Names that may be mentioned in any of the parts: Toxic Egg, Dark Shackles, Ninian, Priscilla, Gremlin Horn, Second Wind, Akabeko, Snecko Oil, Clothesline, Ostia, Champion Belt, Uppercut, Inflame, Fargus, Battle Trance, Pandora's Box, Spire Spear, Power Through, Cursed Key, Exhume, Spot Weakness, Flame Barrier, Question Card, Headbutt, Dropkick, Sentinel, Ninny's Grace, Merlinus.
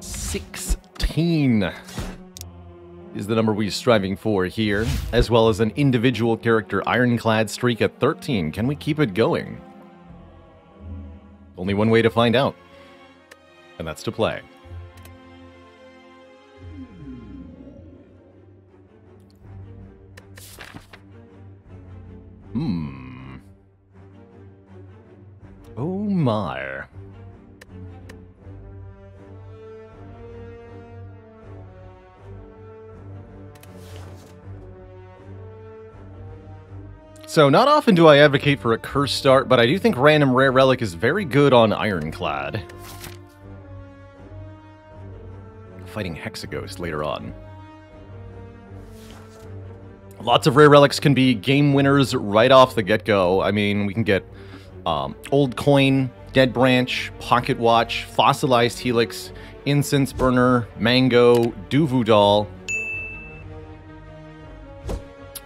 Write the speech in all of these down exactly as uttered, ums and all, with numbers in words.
sixteen is the number we're striving for here, as well as an individual character ironclad streak at thirteen. Can we keep it going? Only one way to find out, and that's to play. Hmm. Oh my. So, not often do I advocate for a curse start, but I do think random rare relic is very good on Ironclad. Fighting Hexaghost later on. Lots of rare relics can be game winners right off the get-go. I mean, we can get um, Old Coin, Dead Branch, Pocket Watch, Fossilized Helix, Incense Burner, Mango, Duvu Doll.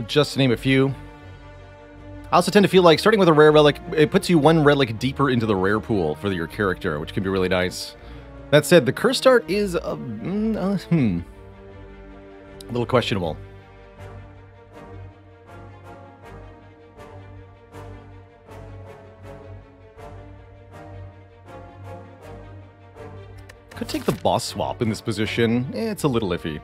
Just to name a few. I also tend to feel like starting with a rare relic, it puts you one relic deeper into the rare pool for your character, which can be really nice. That said, the curse start is a, mm, uh, hmm, a little questionable. Could take the boss swap in this position. Eh, it's a little iffy.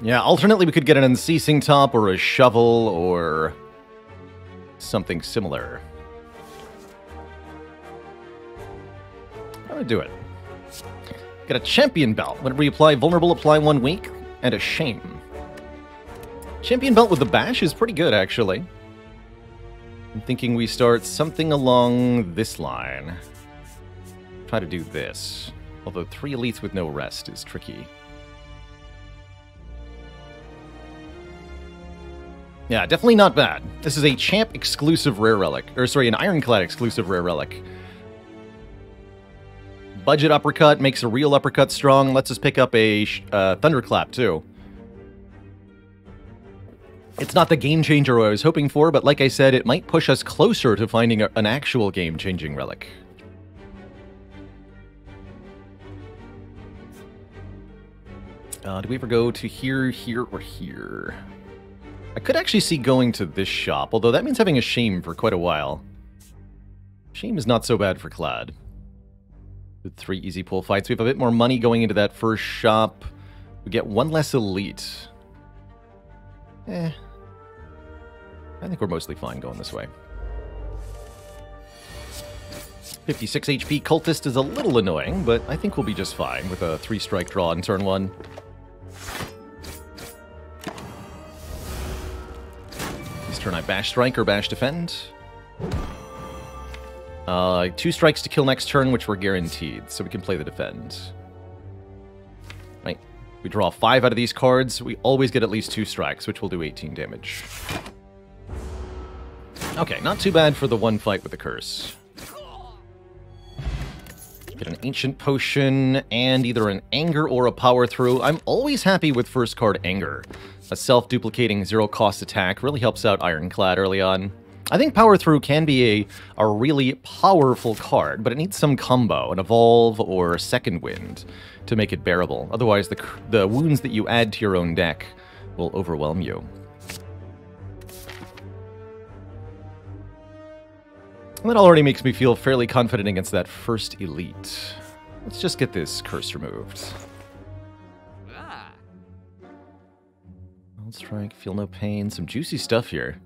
Yeah, alternately we could get an unceasing top or a shovel or something similar. I'm gonna do it. Got a champion belt. Whenever you apply vulnerable, apply one weak, and a shame. Champion belt with the bash is pretty good, actually. I'm thinking we start something along this line. Try to do this. Although three elites with no rest is tricky. Yeah, definitely not bad. This is a champ exclusive rare relic. Or sorry, an ironclad exclusive rare relic. Budget uppercut makes a real uppercut strong. Lets us pick up a uh, thunderclap too. It's not the game changer I was hoping for, but like I said, it might push us closer to finding a, an actual game-changing relic. Uh, do we ever go to here, here, or here? I could actually see going to this shop, although that means having a shame for quite a while. Shame is not so bad for Clad. With three easy pull fights, we have a bit more money going into that first shop. We get one less elite. Eh. I think we're mostly fine going this way. fifty-six H P Cultist is a little annoying, but I think we'll be just fine with a three-strike draw in turn one. This turn I bash strike or bash defend. Uh, two strikes to kill next turn, which we're guaranteed, so we can play the defend. Right. We draw five out of these cards. We always get at least two strikes, which will do eighteen damage. Okay, not too bad for the one fight with the curse. Get an ancient potion and either an anger or a power through. I'm always happy with first card anger. A self-duplicating zero-cost attack really helps out Ironclad early on. I think power through can be a, a really powerful card, but it needs some combo, an evolve or second wind to make it bearable. Otherwise, the, the wounds that you add to your own deck will overwhelm you. And that already makes me feel fairly confident against that first elite. Let's just get this curse removed. Ah. I'll strike, feel no pain. Some juicy stuff here.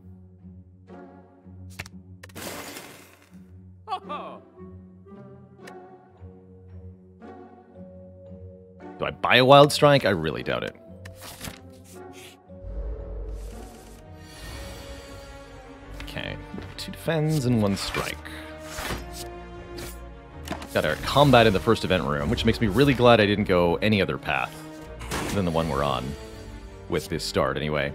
Do I buy a wild strike? I really doubt it. Okay, two defends and one strike. Got our combat in the first event room, which makes me really glad I didn't go any other path than the one we're on with this start anyway.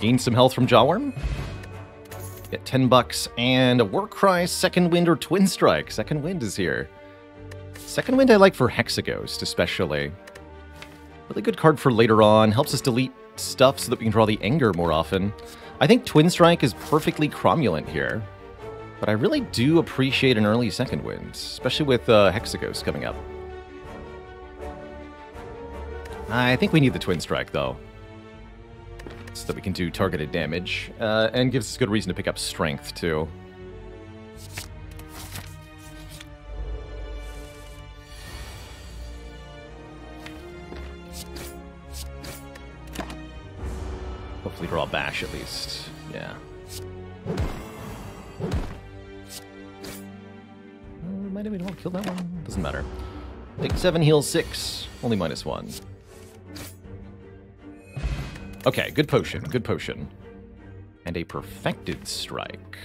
Gain some health from Jawworm. Get ten bucks and a War Cry, Second Wind, or Twin Strike. Second Wind is here. Second Wind I like for Hexaghost, especially. Really good card for later on. Helps us delete stuff so that we can draw the Anger more often. I think Twin Strike is perfectly cromulent here. But I really do appreciate an early Second Wind, especially with uh, Hexaghost coming up. I think we need the Twin Strike, though, so that we can do targeted damage, uh, and gives us a good reason to pick up Strength, too. Hopefully draw a Bash, at least. Yeah. Might have been able to kill that one. Doesn't matter. Take seven, heal six. Only minus one. Okay, good potion, good potion. And a Perfected Strike.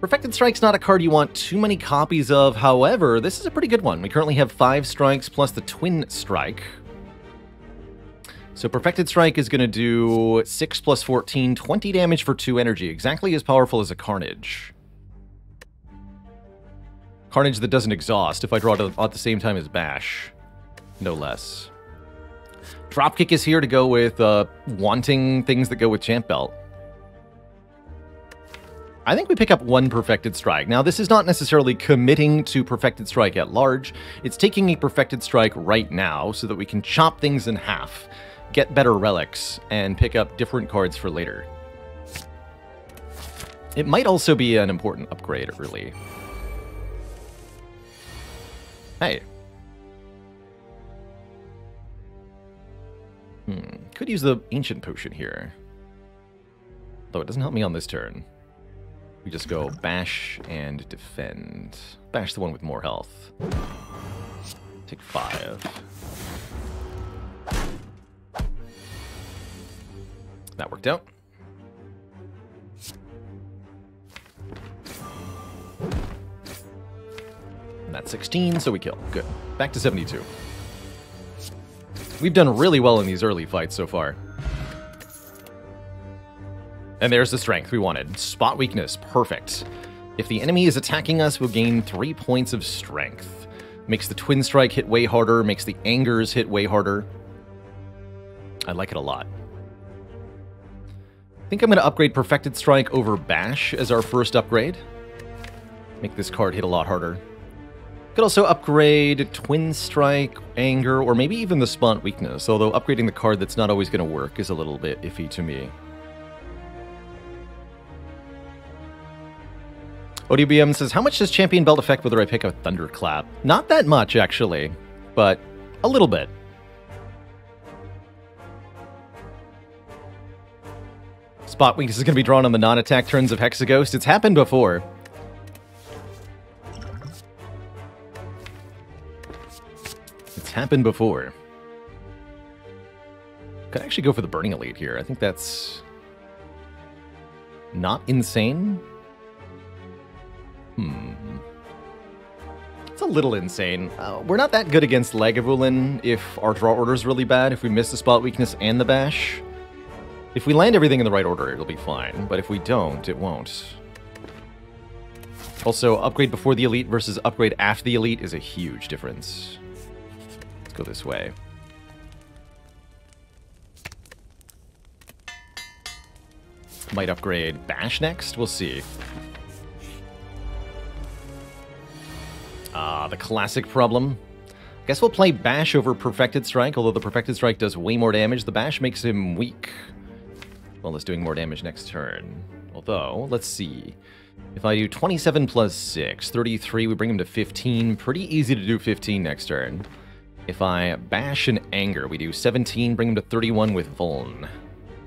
Perfected Strike's not a card you want too many copies of, however, this is a pretty good one. We currently have five strikes plus the Twin Strike. So Perfected Strike is going to do six plus fourteen, twenty damage for two energy, exactly as powerful as a Carnage. Carnage that doesn't exhaust if I draw it at the same time as Bash, no less. Dropkick is here to go with uh, wanting things that go with Champ Belt. I think we pick up one Perfected Strike. Now, this is not necessarily committing to Perfected Strike at large. It's taking a Perfected Strike right now so that we can chop things in half, get better relics, and pick up different cards for later. It might also be an important upgrade early. Hey. Hmm. Could use the Ancient Potion here. Though it doesn't help me on this turn. We just go Bash and Defend. Bash the one with more health. Take five. That worked out. And that's sixteen, so we kill. Good. Back to seventy-two. We've done really well in these early fights so far. And there's the Strength we wanted. Spot Weakness, perfect. If the enemy is attacking us, we'll gain three points of Strength. Makes the Twin Strike hit way harder, makes the Angers hit way harder. I like it a lot. I think I'm going to upgrade Perfected Strike over Bash as our first upgrade. Make this card hit a lot harder. Could also upgrade Twin Strike, Anger, or maybe even the Spot Weakness, although upgrading the card that's not always going to work is a little bit iffy to me. O D B M says, how much does Champion Belt affect whether I pick a Thunderclap? Not that much, actually, but a little bit. Spot Weakness is going to be drawn on the non-attack turns of Hexaghost. It's happened before. happened before. Could actually go for the Burning Elite here. I think that's not insane. Hmm. It's a little insane. Uh, we're not that good against Lagavulin if our draw order is really bad, if we miss the Spot Weakness and the Bash. If we land everything in the right order, it'll be fine, but if we don't, it won't. Also, upgrade before the Elite versus upgrade after the Elite is a huge difference. Go this way. Might upgrade Bash next, we'll see. Ah, the classic problem. I guess we'll play Bash over Perfected Strike, although the Perfected Strike does way more damage. The Bash makes him weak. Well, it's doing more damage next turn. Although, let's see. If I do twenty-seven plus six, thirty-three, we bring him to fifteen. Pretty easy to do fifteen next turn. If I Bash and Anger, we do seventeen, bring him to thirty-one with Vuln.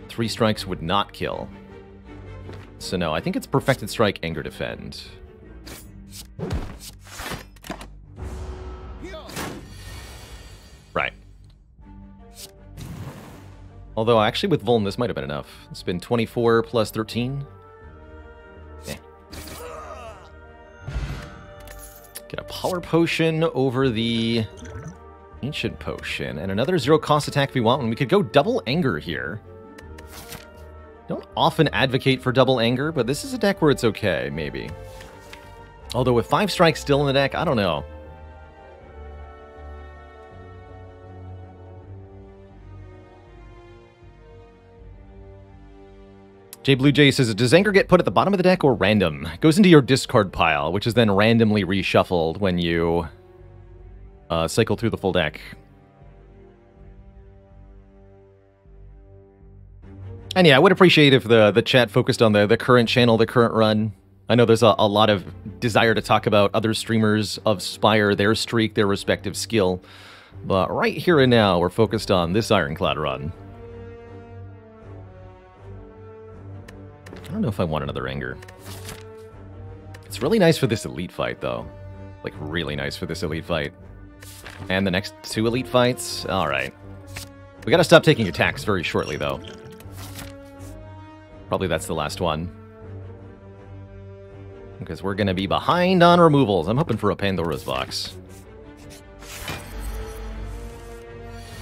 Three strikes would not kill. So no, I think it's Perfected Strike, Anger, Defend. Right. Although, actually, with Vuln, this might have been enough. It's been twenty-four plus thirteen. Yeah. Get a Power Potion over the Ancient Potion, and another zero-cost attack if we want one. We could go double Anger here. Don't often advocate for double Anger, but this is a deck where it's okay, maybe. Although with five strikes still in the deck, I don't know. Jay Blue Jay says, does Anger get put at the bottom of the deck or random? It goes into your discard pile, which is then randomly reshuffled when you uh, cycle through the full deck. And yeah, I would appreciate if the, the chat focused on the, the current channel, the current run. I know there's a, a lot of desire to talk about other streamers of Spire, their streak, their respective skill. But right here and now, we're focused on this Ironclad run. I don't know if I want another Anger. It's really nice for this elite fight, though. Like, really nice for this elite fight. And the next two elite fights? Alright. We gotta stop taking attacks very shortly, though. Probably that's the last one. Because we're gonna be behind on removals. I'm hoping for a Pandora's Box.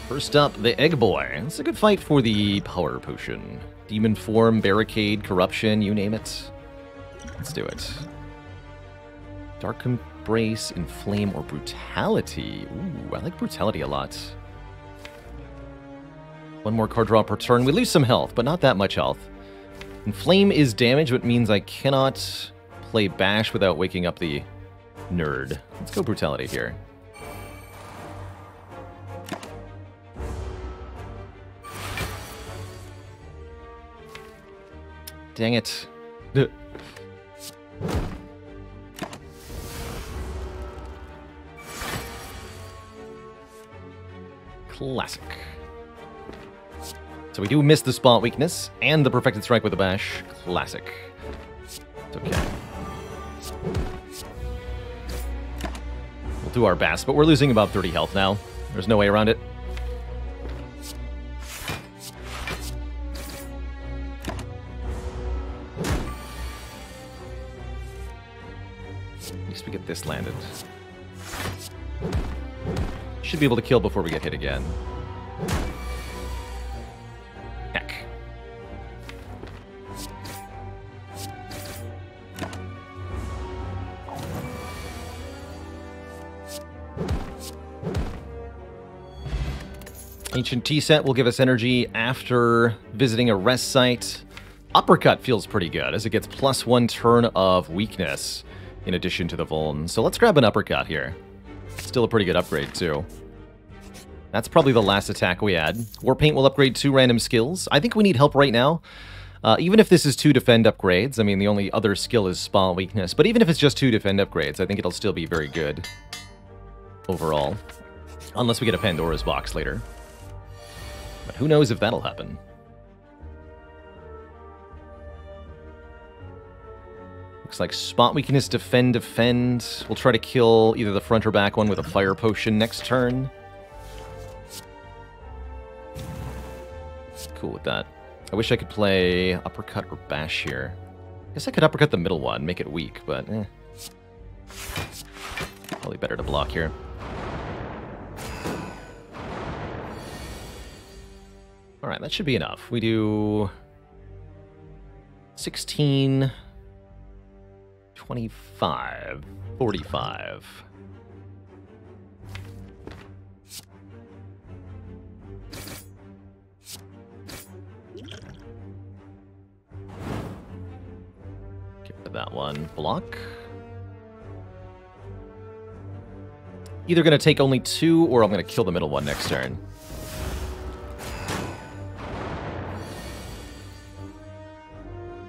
First up, the Egg Boy. It's a good fight for the Power Potion. Demon Form, Barricade, Corruption, you name it. Let's do it. Dark Embrace, Inflame, or Brutality. Ooh, I like Brutality a lot. One more card draw per turn. We lose some health, but not that much health. Inflame is damage, which means I cannot play Bash without waking up the nerd. Let's go Brutality here. Dang it. Duh. Classic. So we do miss the Spot Weakness and the Perfected Strike with the Bash. Classic. It's okay. We'll do our best, but we're losing about thirty health now. There's no way around it. We get this landed. Should be able to kill before we get hit again. Heck. Ancient T-Set will give us energy after visiting a rest site. Uppercut feels pretty good as it gets plus one turn of weakness. In addition to the Vuln. So let's grab an Uppercut here. Still a pretty good upgrade, too. That's probably the last attack we add. Warpaint will upgrade two random skills. I think we need help right now. Uh, even if this is two Defend upgrades, I mean, the only other skill is Spot Weakness. But even if it's just two Defend upgrades, I think it'll still be very good overall. Unless we get a Pandora's Box later. But who knows if that'll happen. Looks like Spot Weakness, Defend, Defend. We'll try to kill either the front or back one with a Fire Potion next turn. Cool with that. I wish I could play Uppercut or Bash here. I guess I could Uppercut the middle one, make it weak, but eh. Probably better to block here. Alright, that should be enough. We do sixteen... twenty-five, forty-five. Get rid of that one. Block. Either going to take only two, or I'm going to kill the middle one next turn.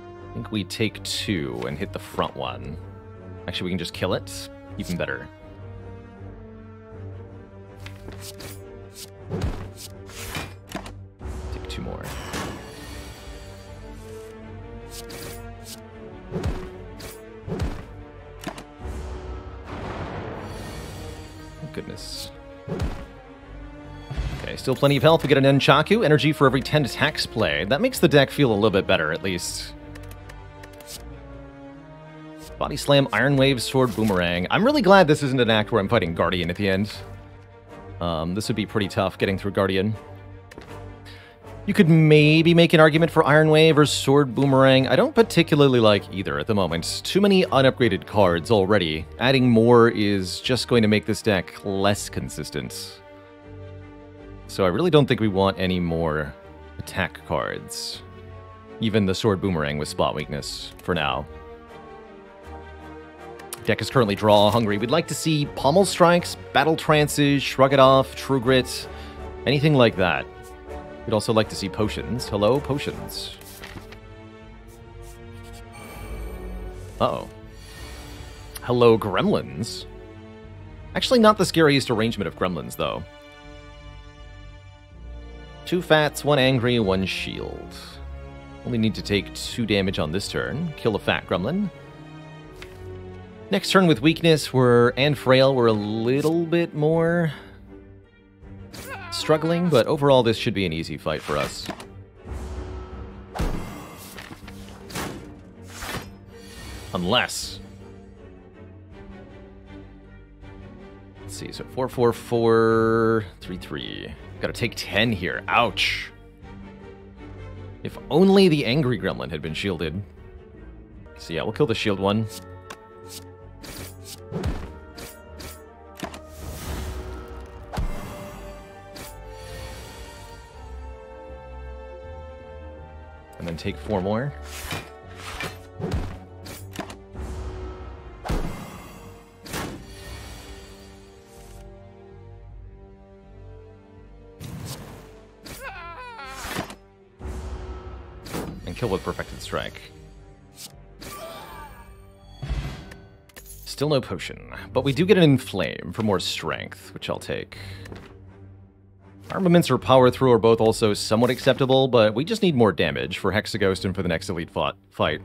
I think we take two and hit the front one. Actually, we can just kill it. Even better. Take two more. Oh, goodness. Okay, still plenty of health. We get an Nunchaku. Energy for every ten attacks played. That makes the deck feel a little bit better, at least. Body Slam, Iron Wave, Sword Boomerang. I'm really glad this isn't an act where I'm fighting Guardian at the end. Um, this would be pretty tough, getting through Guardian. You could maybe make an argument for Iron Wave or Sword Boomerang. I don't particularly like either at the moment. Too many unupgraded cards already. Adding more is just going to make this deck less consistent. So I really don't think we want any more attack cards. Even the Sword Boomerang with Spot Weakness for now. Deck is currently draw hungry. We'd like to see Pommel Strikes, Battle Trances, Shrug It Off, True Grit, anything like that. We'd also like to see potions. Hello, potions. Uh-oh. Hello, gremlins. Actually, not the scariest arrangement of gremlins, though. Two fats, one angry, one shield. Only need to take two damage on this turn. Kill a fat gremlin. Next turn with weakness, we're and frail, we're a little bit more struggling, but overall this should be an easy fight for us. Unless. Let's see, so four four four three three. Gotta take ten here. Ouch. If only the angry gremlin had been shielded. So yeah, we'll kill the shield one. And then take four more. And kill with Perfected Strike. Still no potion, but we do get an Inflame for more strength, which I'll take. Armaments or Power Through are both also somewhat acceptable, but we just need more damage for Hexaghost and for the next elite fight.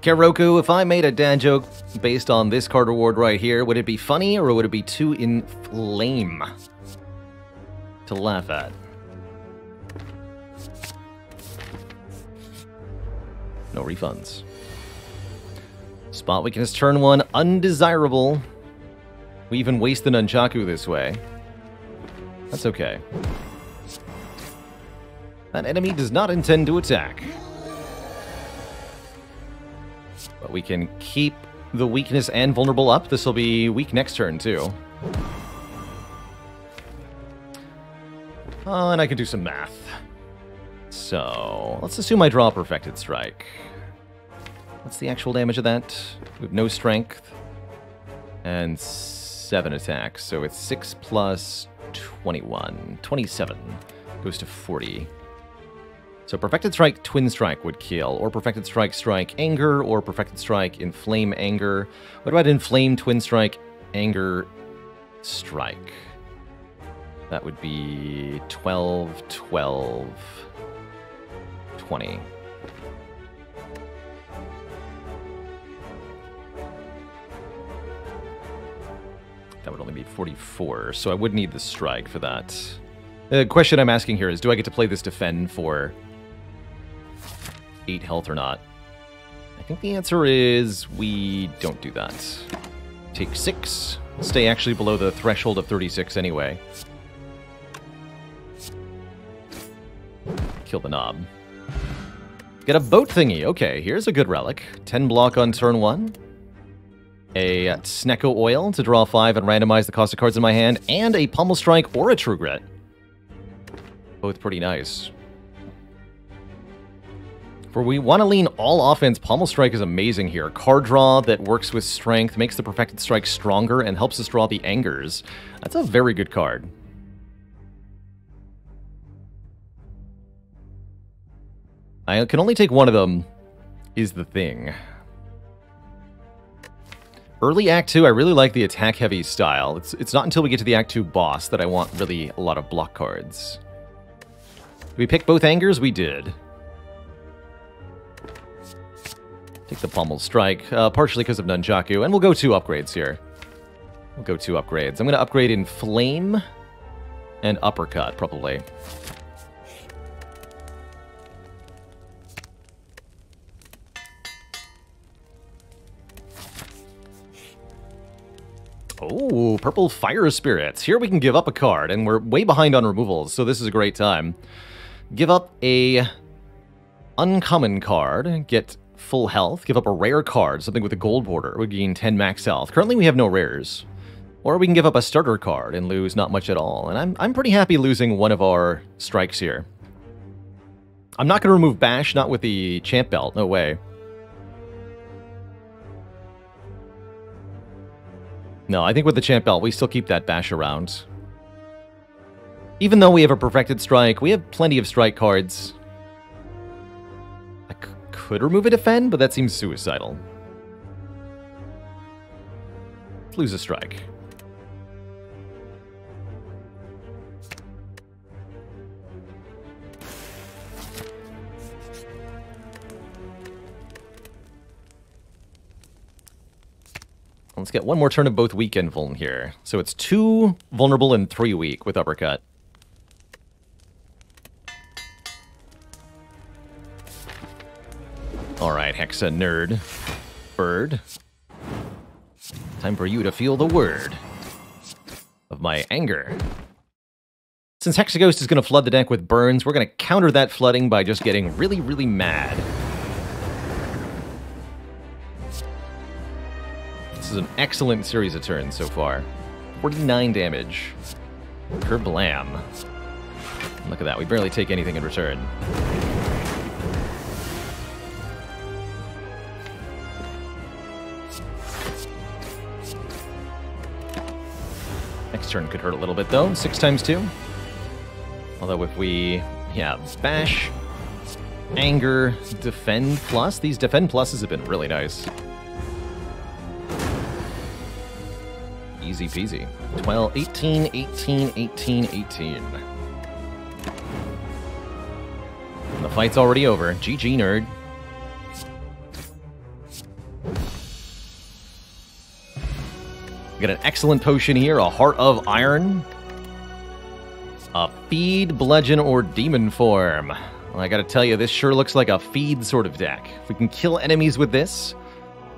Keroku, if I made a dad joke based on this card reward right here, would it be funny or would it be too inflame to laugh at? No refunds. Spot Weakness turn one, undesirable. We even waste the Nunchaku this way. That's okay. That enemy does not intend to attack. But we can keep the weakness and vulnerable up. This will be weak next turn too. Uh, and I can do some math. So, let's assume I draw a Perfected Strike. What's the actual damage of that? We have no strength. And seven attacks. So it's six plus twenty-one. twenty-seven goes to forty. So Perfected Strike, Twin Strike would kill. Or Perfected Strike, Strike, Anger. Or Perfected Strike, Inflame, Anger. What about Inflame, Twin Strike, Anger, Strike? That would be twelve, twelve... twenty. That would only be forty-four, so I would need the strike for that. The question I'm asking here is, do I get to play this Defend for eight health or not? I think the answer is we don't do that. Take six, stay actually below the threshold of thirty-six anyway. Kill the knob. Get a boat thingy. Okay, here's a good relic. ten block on turn one. A Snecko Oil to draw five and randomize the cost of cards in my hand. And a Pommel Strike or a True Grit. Both pretty nice. For we want to lean all offense, Pommel Strike is amazing here. Card draw that works with strength, makes the Perfected Strike stronger, and helps us draw the Angers. That's a very good card. I can only take one of them, is the thing. Early Act two, I really like the attack-heavy style. It's, it's not until we get to the Act two boss that I want really a lot of block cards. Did we pick both Angers? We did. Take the Pommel Strike, uh, partially because of Nunchaku, and we'll go two upgrades here. We'll go two upgrades. I'm going to upgrade Inflame and Uppercut, probably. Oh, purple Fire Spirits. Here we can give up a card, and we're way behind on removals, so this is a great time. Give up a uncommon card, get full health, give up a rare card, something with a gold border, we gain ten max health. Currently we have no rares. Or we can give up a starter card and lose not much at all. And I'm, I'm pretty happy losing one of our strikes here. I'm not going to remove Bash, not with the Champ Belt, no way. No, I think with the Champ Belt, we still keep that Bash around. Even though we have a Perfected Strike, we have plenty of strike cards. I c could remove a Defend, but that seems suicidal. Let's lose a strike. Let's get one more turn of both weak and vuln here. So it's two vulnerable and three weak with Uppercut. Alright, Hexa Nerd. Bird. Time for you to feel the word of my anger. Since Hexaghost is going to flood the deck with burns, we're going to counter that flooding by just getting really, really mad. This is an excellent series of turns so far. forty-nine damage. Kerblam. Look at that, we barely take anything in return. Next turn could hurt a little bit though, six times two. Although if we, yeah, Bash, Anger, Defend Plus. These Defend Pluses have been really nice. Easy peasy. twelve, eighteen, eighteen, eighteen, eighteen. And the fight's already over. G G, nerd. We got an excellent potion here, a Heart of Iron. A Feed, Bludgeon, or Demon Form. Well, I gotta tell you, this sure looks like a feed sort of deck. If we can kill enemies with this,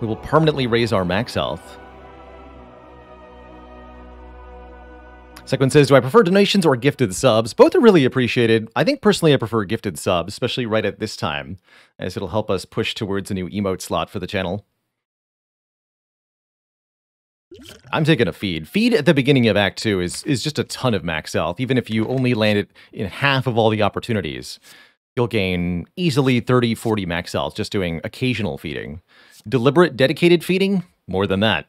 we will permanently raise our max health. Second says, do I prefer donations or gifted subs? Both are really appreciated. I think personally I prefer gifted subs, especially right at this time, as it'll help us push towards a new emote slot for the channel. I'm taking a feed. Feed at the beginning of Act two is, is just a ton of max health. Even if you only land it in half of all the opportunities, you'll gain easily thirty, forty max health just doing occasional feeding. Deliberate, dedicated feeding? More than that.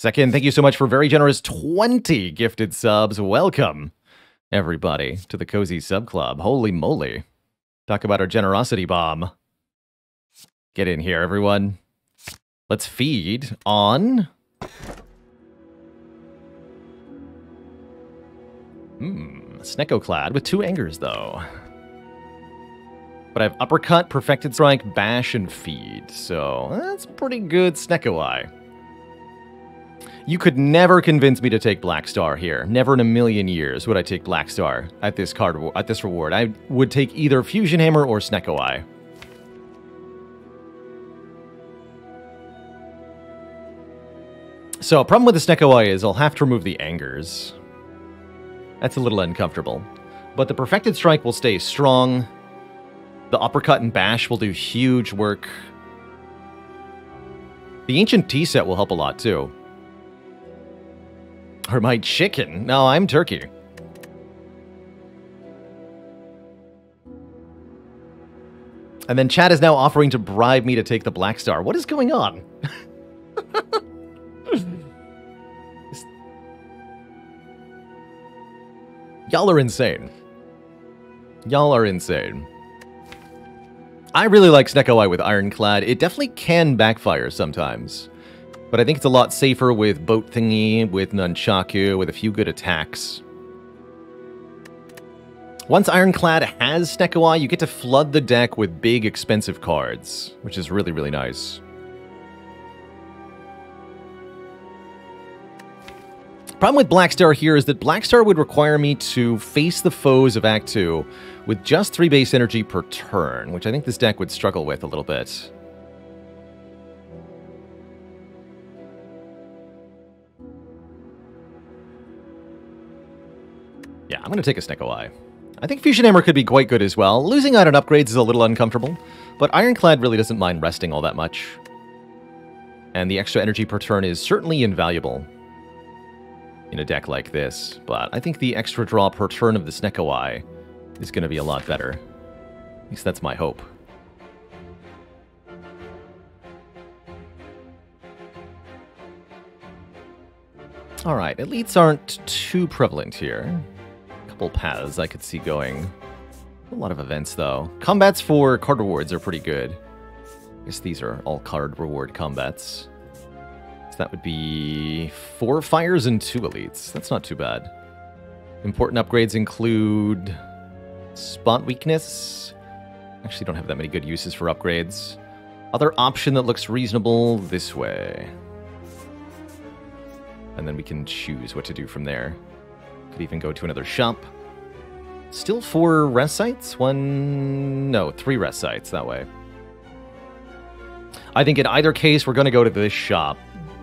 Second, thank you so much for very generous twenty gifted subs. Welcome, everybody, to the Cozy Sub Club. Holy moly. Talk about our generosity bomb. Get in here, everyone. Let's feed on... Hmm, Snecko Clad with two Angers, though. But I have Uppercut, Perfected Strike, Bash, and Feed. So that's pretty good Snecko Eye. You could never convince me to take Black Star here. Never in a million years would I take Black Star at this card at this reward. I would take either Fusion Hammer or Snecko Eye. So, problem with the Snecko Eye is I'll have to remove the Angers. That's a little uncomfortable. But the Perfected Strike will stay strong. The Uppercut and Bash will do huge work. The Ancient Tea set will help a lot too. Or my chicken? No, I'm turkey. And then chat is now offering to bribe me to take the Black Star. What is going on? Y'all are insane. Y'all are insane. I really like Snecko Eye with Ironclad. It definitely can backfire sometimes. But I think it's a lot safer with Boat Thingy, with Nunchaku, with a few good attacks. Once Ironclad has Snecko Eye, you get to flood the deck with big, expensive cards, which is really, really nice. Problem with Black Star here is that Black Star would require me to face the foes of Act two with just three base energy per turn, which I think this deck would struggle with a little bit. Yeah, I'm going to take a Snecko Eye. I think Fusion Hammer could be quite good as well. Losing out on upgrades is a little uncomfortable, but Ironclad really doesn't mind resting all that much. And the extra energy per turn is certainly invaluable in a deck like this, but I think the extra draw per turn of the Snecko Eye is going to be a lot better. At least that's my hope. Alright, elites aren't too prevalent here. A couple paths I could see going. A lot of events, though. Combats for card rewards are pretty good. I guess these are all card reward combats. So that would be four fires and two elites. That's not too bad. Important upgrades include Spot Weakness. Actually, don't have that many good uses for upgrades. Other option that looks reasonable this way. And then we can choose what to do from there. Could even go to another shop. Still four rest sites? One... No, three rest sites that way. I think in either case, we're going to go to this shop.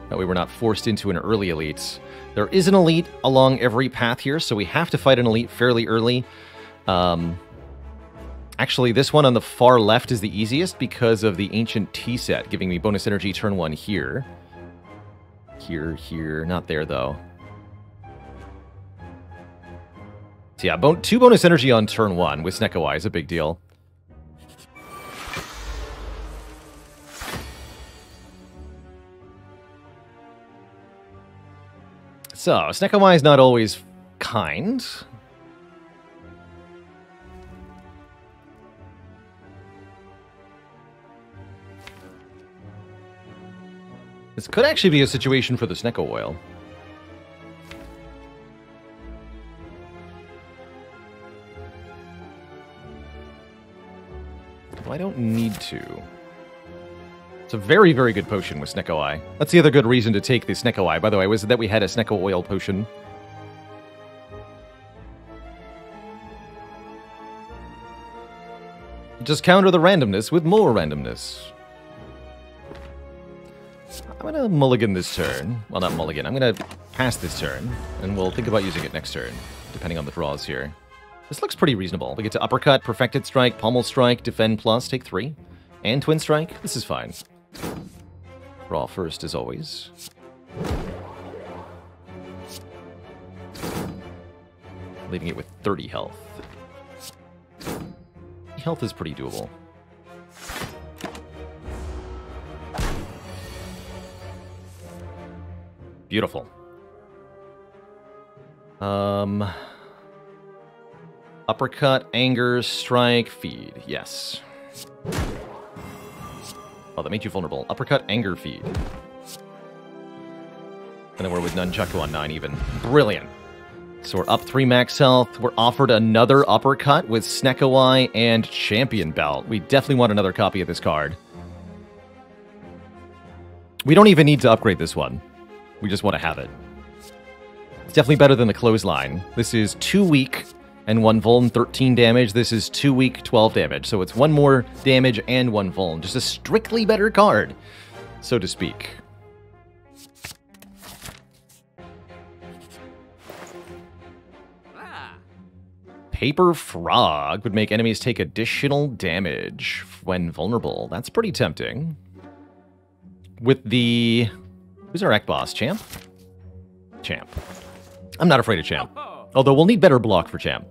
That way we're not forced into an early elite. There is an elite along every path here, so we have to fight an elite fairly early. Um, actually, this one on the far left is the easiest because of the Ancient T-Set, giving me bonus energy turn one here. Here, here, not there, though. So yeah, bon two bonus energy on turn one with Snecko Eye is a big deal. So, Snecko Eye is not always kind. This could actually be a situation for the Snecko Oil. Well, I don't need to. It's a very, very good potion with Snecko Eye. That's the other good reason to take the Snecko Eye, by the way, was that we had a Snecko Oil potion. Just counter the randomness with more randomness. I'm going to mulligan this turn. Well, not mulligan. I'm going to pass this turn, and we'll think about using it next turn, depending on the draws here. This looks pretty reasonable. We get to Uppercut, Perfected Strike, Pommel Strike, Defend Plus, take three, and Twin Strike. This is fine. Draw first, as always. Leaving it with thirty health. Health is pretty doable. Beautiful. Um, uppercut, anger, strike, feed. Yes. Oh, that made you vulnerable. Uppercut, anger, feed. And then we're with Nunchaku on nine even. Brilliant. So we're up three max health. We're offered another uppercut with Snecko Eye and Champion Belt. We definitely want another copy of this card. We don't even need to upgrade this one. We just want to have it. It's definitely better than the clothesline. This is two weak and one vuln, thirteen damage. This is two weak, twelve damage. So it's one more damage and one vuln. Just a strictly better card, so to speak. Ah. Paper Frog would make enemies take additional damage when vulnerable. That's pretty tempting. With the... Who's our Ek boss? Champ? Champ. I'm not afraid of Champ. Although we'll need better block for Champ.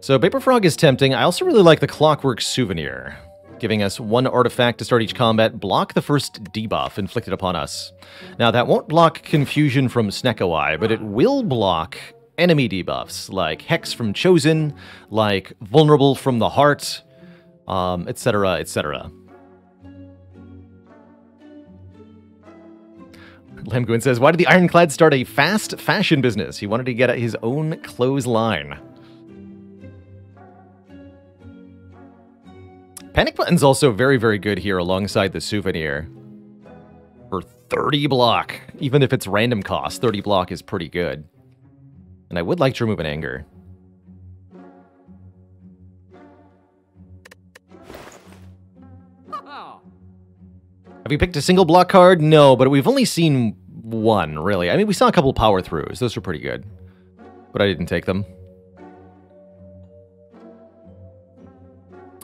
So Paper Frog is tempting. I also really like the Clockwork Souvenir, giving us one artifact to start each combat. Block the first debuff inflicted upon us. Now that won't block confusion from Snecko Eye, but it will block enemy debuffs, like Hex from Chosen, like Vulnerable from the Heart, um, et cetera, et cetera. Lamgoon says, why did the Ironclad start a fast fashion business? He wanted to get his own clothesline. Panic Button's also very, very good here alongside the Souvenir. For thirty block. Even if it's random cost, thirty block is pretty good. And I would like to remove an Anger. Have we picked a single block card? No, but we've only seen one, really. I mean, we saw a couple power throughs. Those were pretty good. but I didn't take them.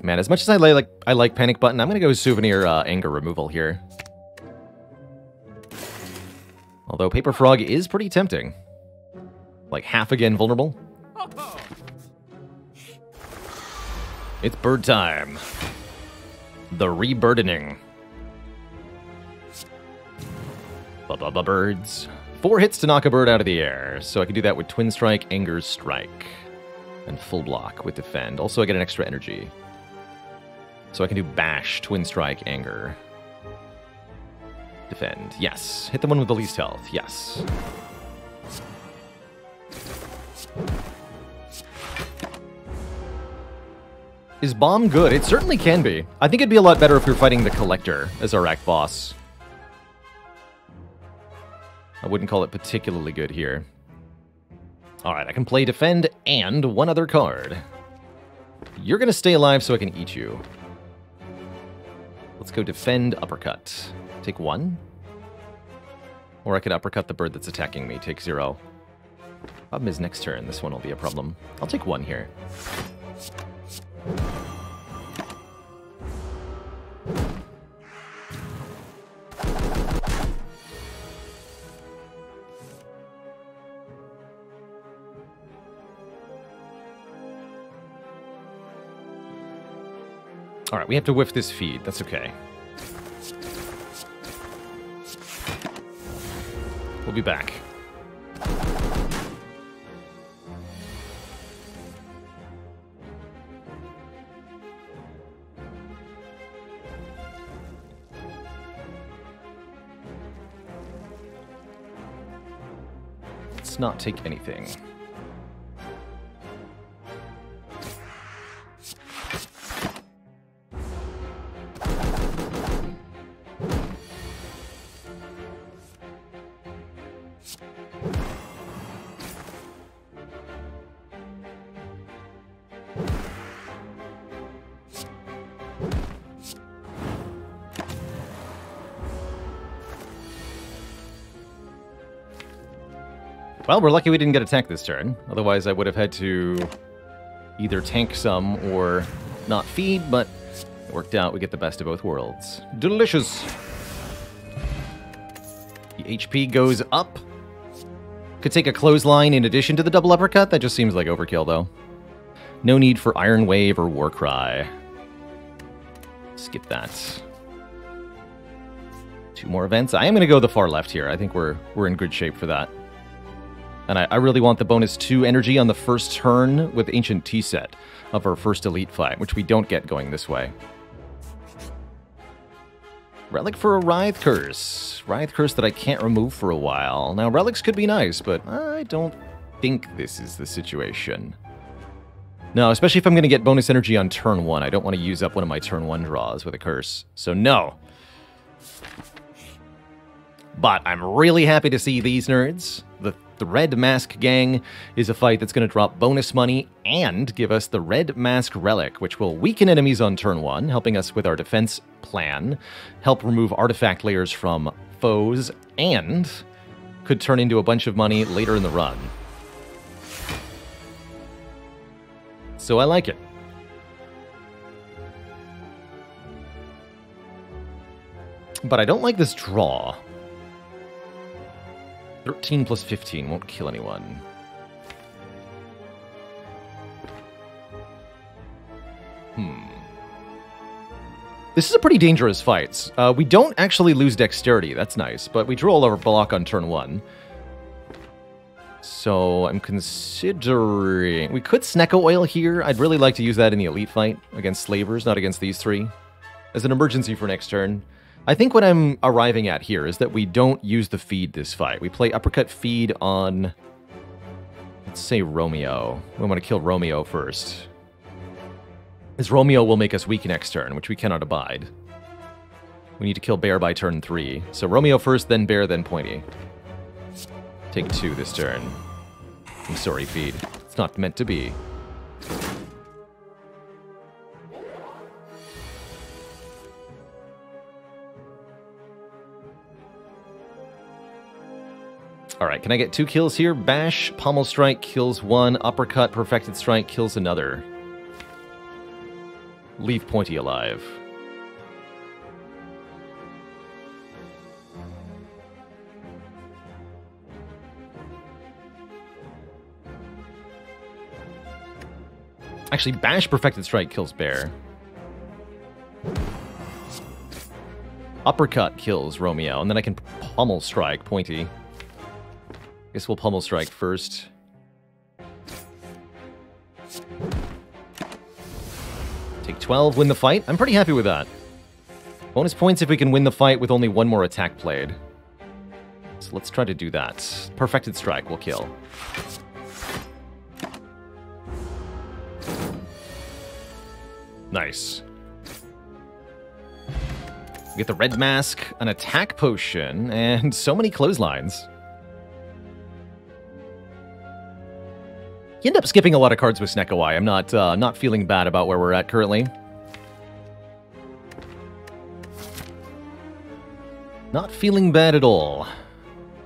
Man, as much as I like I like Panic Button, I'm gonna go Souvenir uh, Anger Removal here. Although Paper Frog is pretty tempting. Like half again vulnerable. It's bird time. The reburdening. Ba-ba-ba birds. Four hits to knock a bird out of the air. So I can do that with Twin Strike, Anger Strike, and Full Block with Defend. Also, I get an extra energy. So I can do Bash, Twin Strike, Anger, Defend. Yes. Hit the one with the least health. Yes. Is Bomb good? It certainly can be. I think it'd be a lot better if we were fighting the Collector as our act boss. I wouldn't call it particularly good here. Alright, I can play Defend and one other card. You're going to stay alive so I can eat you. Let's go Defend, Uppercut. Take one. Or I could Uppercut the bird that's attacking me. Take zero. Problem is next turn. This one will be a problem. I'll take one here. All right, we have to whiff this feed. That's okay. We'll be back. Let's not take anything. Well, we're lucky we didn't get attacked this turn. Otherwise, I would have had to either tank some or not feed, but it worked out. We get the best of both worlds. Delicious! The H P goes up. Could take a clothesline in addition to the double uppercut. That just seems like overkill, though. No need for Iron Wave or Warcry. Skip that. Two more events. I am going to go the far left here. I think we're, we're in good shape for that. And I, I really want the bonus two energy on the first turn with Ancient T-Set of our first elite fight, which we don't get going this way. Relic for a Writhe Curse. Writhe Curse that I can't remove for a while. Now, relics could be nice, but I don't think this is the situation. No, especially if I'm going to get bonus energy on turn one. I don't want to use up one of my turn one draws with a curse. So, no. But I'm really happy to see these nerds. The The Red Mask Gang is a fight that's going to drop bonus money and give us the Red Mask Relic, which will weaken enemies on turn one, helping us with our defense plan, help remove artifact layers from foes, and could turn into a bunch of money later in the run. So I like it. But I don't like this draw. thirteen plus fifteen won't kill anyone. Hmm. This is a pretty dangerous fight. Uh, we don't actually lose dexterity. That's nice. But we draw all our block on turn one. So I'm considering... We could Snecko Oil here. I'd really like to use that in the elite fight against Slavers, not against these three. As an emergency for next turn. I think what I'm arriving at here is that we don't use the feed this fight. We play uppercut feed on, let's say, Romeo. We want to kill Romeo first. Because Romeo will make us weak next turn, which we cannot abide. We need to kill Bear by turn three. So Romeo first, then Bear, then Pointy. Take two this turn. I'm sorry, feed. It's not meant to be. All right, can I get two kills here? Bash, Pommel Strike kills one, Uppercut, Perfected Strike kills another. Leave Pointy alive. Actually, Bash, Perfected Strike kills Bear. Uppercut kills Romeo, and then I can Pommel Strike Pointy. Guess we'll Pommel Strike first. Take twelve, win the fight. I'm pretty happy with that. Bonus points if we can win the fight with only one more attack played. So let's try to do that. Perfected Strike will kill. Nice. We get the red mask, an attack potion, and so many clotheslines. You end up skipping a lot of cards with Snecko Eye. I'm not uh, not feeling bad about where we're at currently. Not feeling bad at all.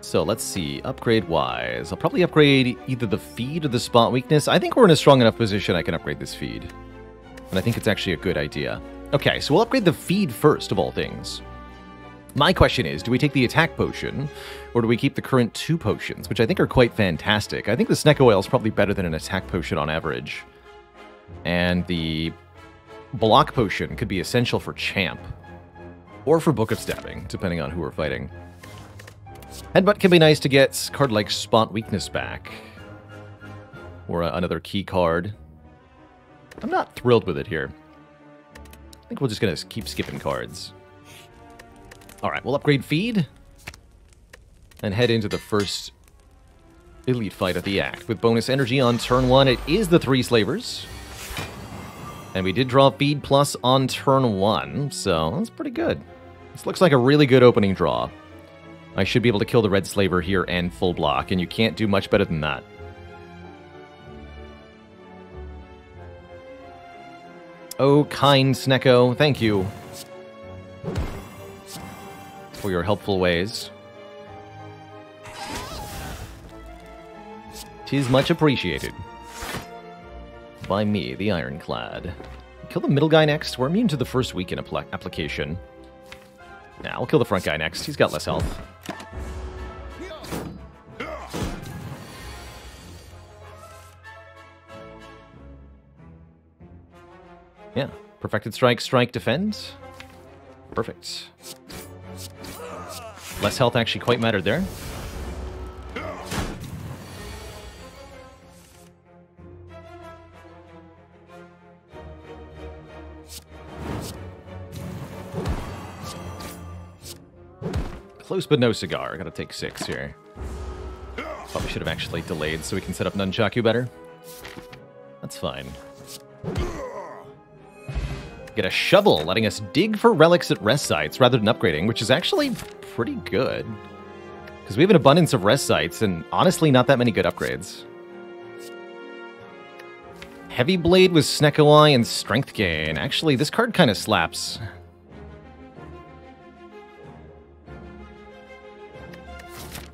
So let's see, upgrade-wise. I'll probably upgrade either the feed or the spot weakness. I think we're in a strong enough position I can upgrade this feed. And I think it's actually a good idea. Okay, so we'll upgrade the feed first, of all things. My question is, do we take the attack potion, or do we keep the current two potions, which I think are quite fantastic? I think the Snecko Oil is probably better than an attack potion on average. And the block potion could be essential for Champ, or for Book of Stabbing, depending on who we're fighting. Headbutt can be nice to get card like Spot Weakness back, or another key card. I'm not thrilled with it here. I think we're just going to keep skipping cards. All right, we'll upgrade feed and head into the first elite fight of the act. With bonus energy on turn one, it is the three slavers. And we did draw feed plus on turn one, so that's pretty good. This looks like a really good opening draw. I should be able to kill the red slaver here and full block, and you can't do much better than that. Oh, kind Snecko, thank you for your helpful ways. Tis much appreciated. By me, the Ironclad. Kill the middle guy next. We're immune to the first weaken apl application. Now nah, we'll kill the front guy next. He's got less health. Yeah, Perfected Strike, Strike, Defend. Perfect. Less health actually quite mattered there. Close but no cigar. Gotta take six here. Probably should have actually delayed so we can set up Nunchaku better. That's fine. Get a shovel, letting us dig for relics at rest sites rather than upgrading, which is actually pretty good. Because we have an abundance of rest sites and honestly not that many good upgrades. Heavy Blade with Snecko Eye and Strength Gain. Actually, this card kind of slaps.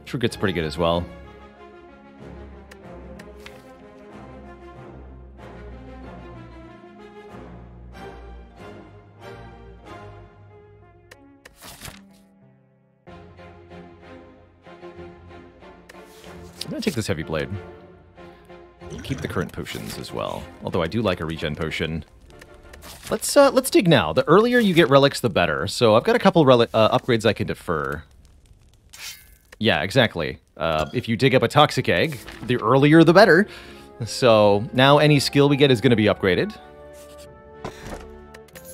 True Grit's pretty good as well. Take this Heavy Blade. Keep the current potions as well. Although I do like a regen potion. Let's uh, let's dig now. The earlier you get relics, the better. So I've got a couple relic uh, upgrades I can defer. Yeah, exactly. Uh, if you dig up a toxic egg, the earlier the better. So now any skill we get is going to be upgraded,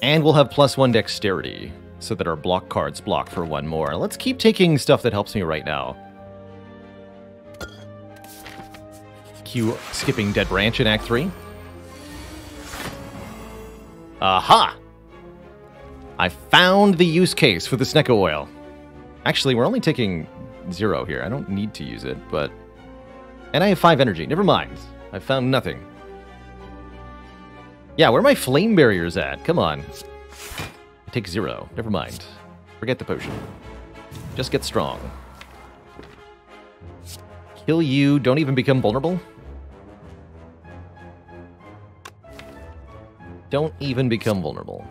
and we'll have plus one dexterity so that our block cards block for one more. Let's keep taking stuff that helps me right now. Q skipping Dead Branch in Act three. Aha! I found the use case for the Snecko Oil. Actually, we're only taking zero here. I don't need to use it, but... And I have five energy. Never mind. I found nothing. Yeah, where are my flame barriers at? Come on. I take zero. Never mind. Forget the potion. Just get strong. kill you, don't even become vulnerable? Don't even become vulnerable.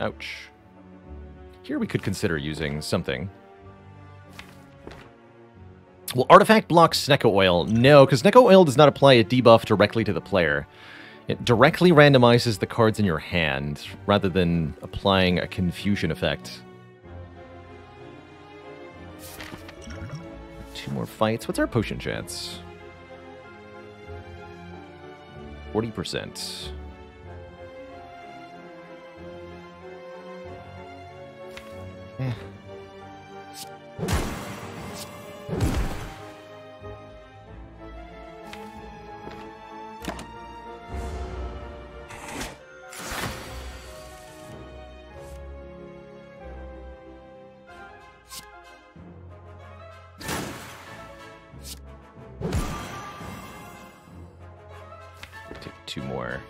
Ouch. Here we could consider using something. Will Artifact block Snecko Oil? No, because Snecko Oil does not apply a debuff directly to the player. It directly randomizes the cards in your hand, rather than applying a confusion effect. Two more fights. What's our potion chance? forty percent. Eh. Two more.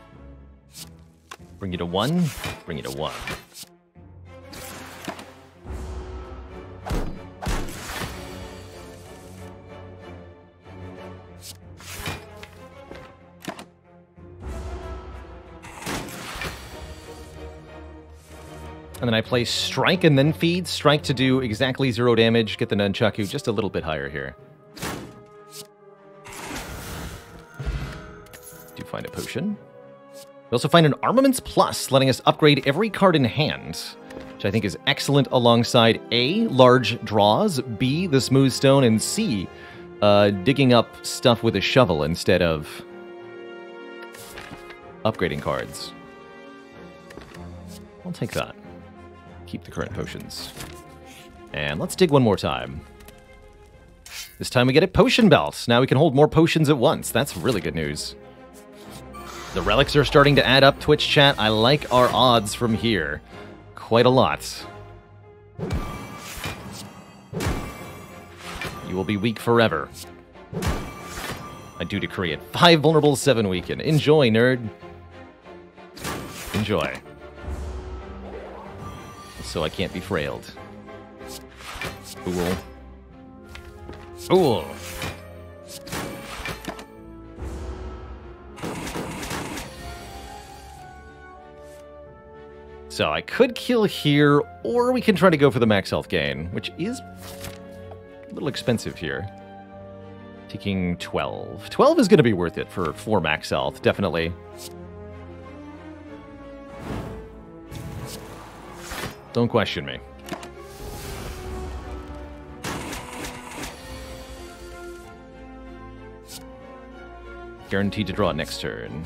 Bring you to one. Bring you to one. And then I play Strike and then Feed. Strike to do exactly zero damage. Get the Nunchaku just a little bit higher here. Find a potion. We also find an Armaments Plus, letting us upgrade every card in hand, which I think is excellent alongside A, large draws, B, the smooth stone, and C, uh, digging up stuff with a shovel instead of upgrading cards. I'll take that. Keep the current potions. And let's dig one more time. This time we get a Potion Belt. Now we can hold more potions at once. That's really good news. The relics are starting to add up, Twitch chat. I like our odds from here. Quite a lot. You will be weak forever. I do decree it. Five vulnerable, seven weakened. Enjoy, nerd. Enjoy. So I can't be frailed. Cool. Cool. So I could kill here, or we can try to go for the max health gain, which is a little expensive here. Taking twelve. twelve is going to be worth it for four max health, definitely. Don't question me. Guaranteed to draw next turn.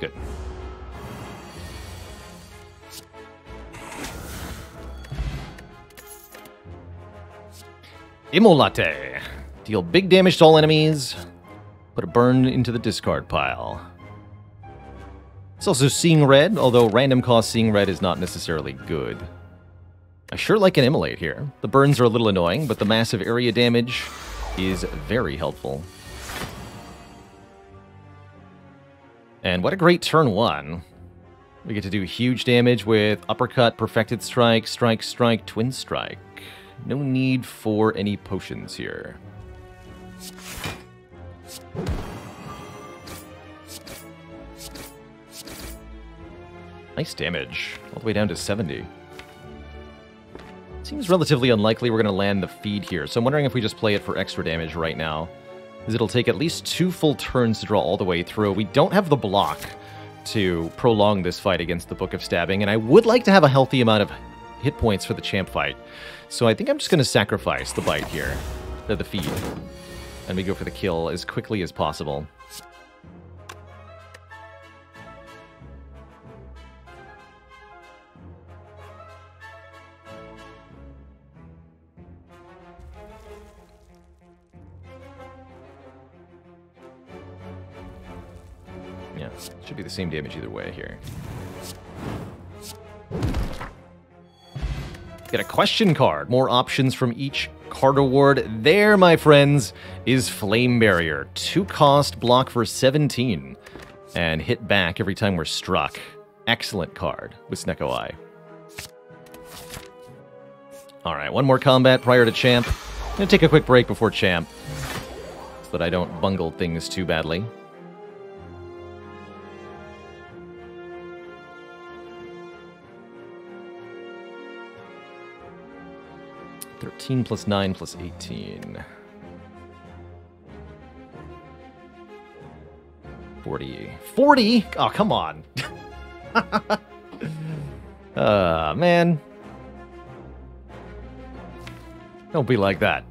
Good. Immolate. Deal big damage to all enemies. Put a burn into the discard pile. It's also Seeing Red, although random cost Seeing Red is not necessarily good. I sure like an Immolate here. The burns are a little annoying, but the massive area damage is very helpful. And what a great turn one. We get to do huge damage with Uppercut, Perfected Strike, Strike, Strike, Twin Strike. No need for any potions here. Nice damage, all the way down to seventy. Seems relatively unlikely we're gonna land the feed here, so I'm wondering if we just play it for extra damage right now. Is it'll take at least two full turns to draw all the way through. We don't have the block to prolong this fight against the Book of Stabbing, and I would like to have a healthy amount of hit points for the champ fight. So I think I'm just going to sacrifice the bite here, or the feed, and we go for the kill as quickly as possible. Should be the same damage either way here. Get a question card. More options from each card award. There, my friends, is Flame Barrier. Two cost, block for seventeen. And hit back every time we're struck. Excellent card with Snecko Eye. All right, one more combat prior to Champ. I'm going to take a quick break before Champ, but I don't bungle things too badly. thirteen plus nine plus eighteen. forty. forty? Oh, come on. Ah, uh, man. Don't be like that.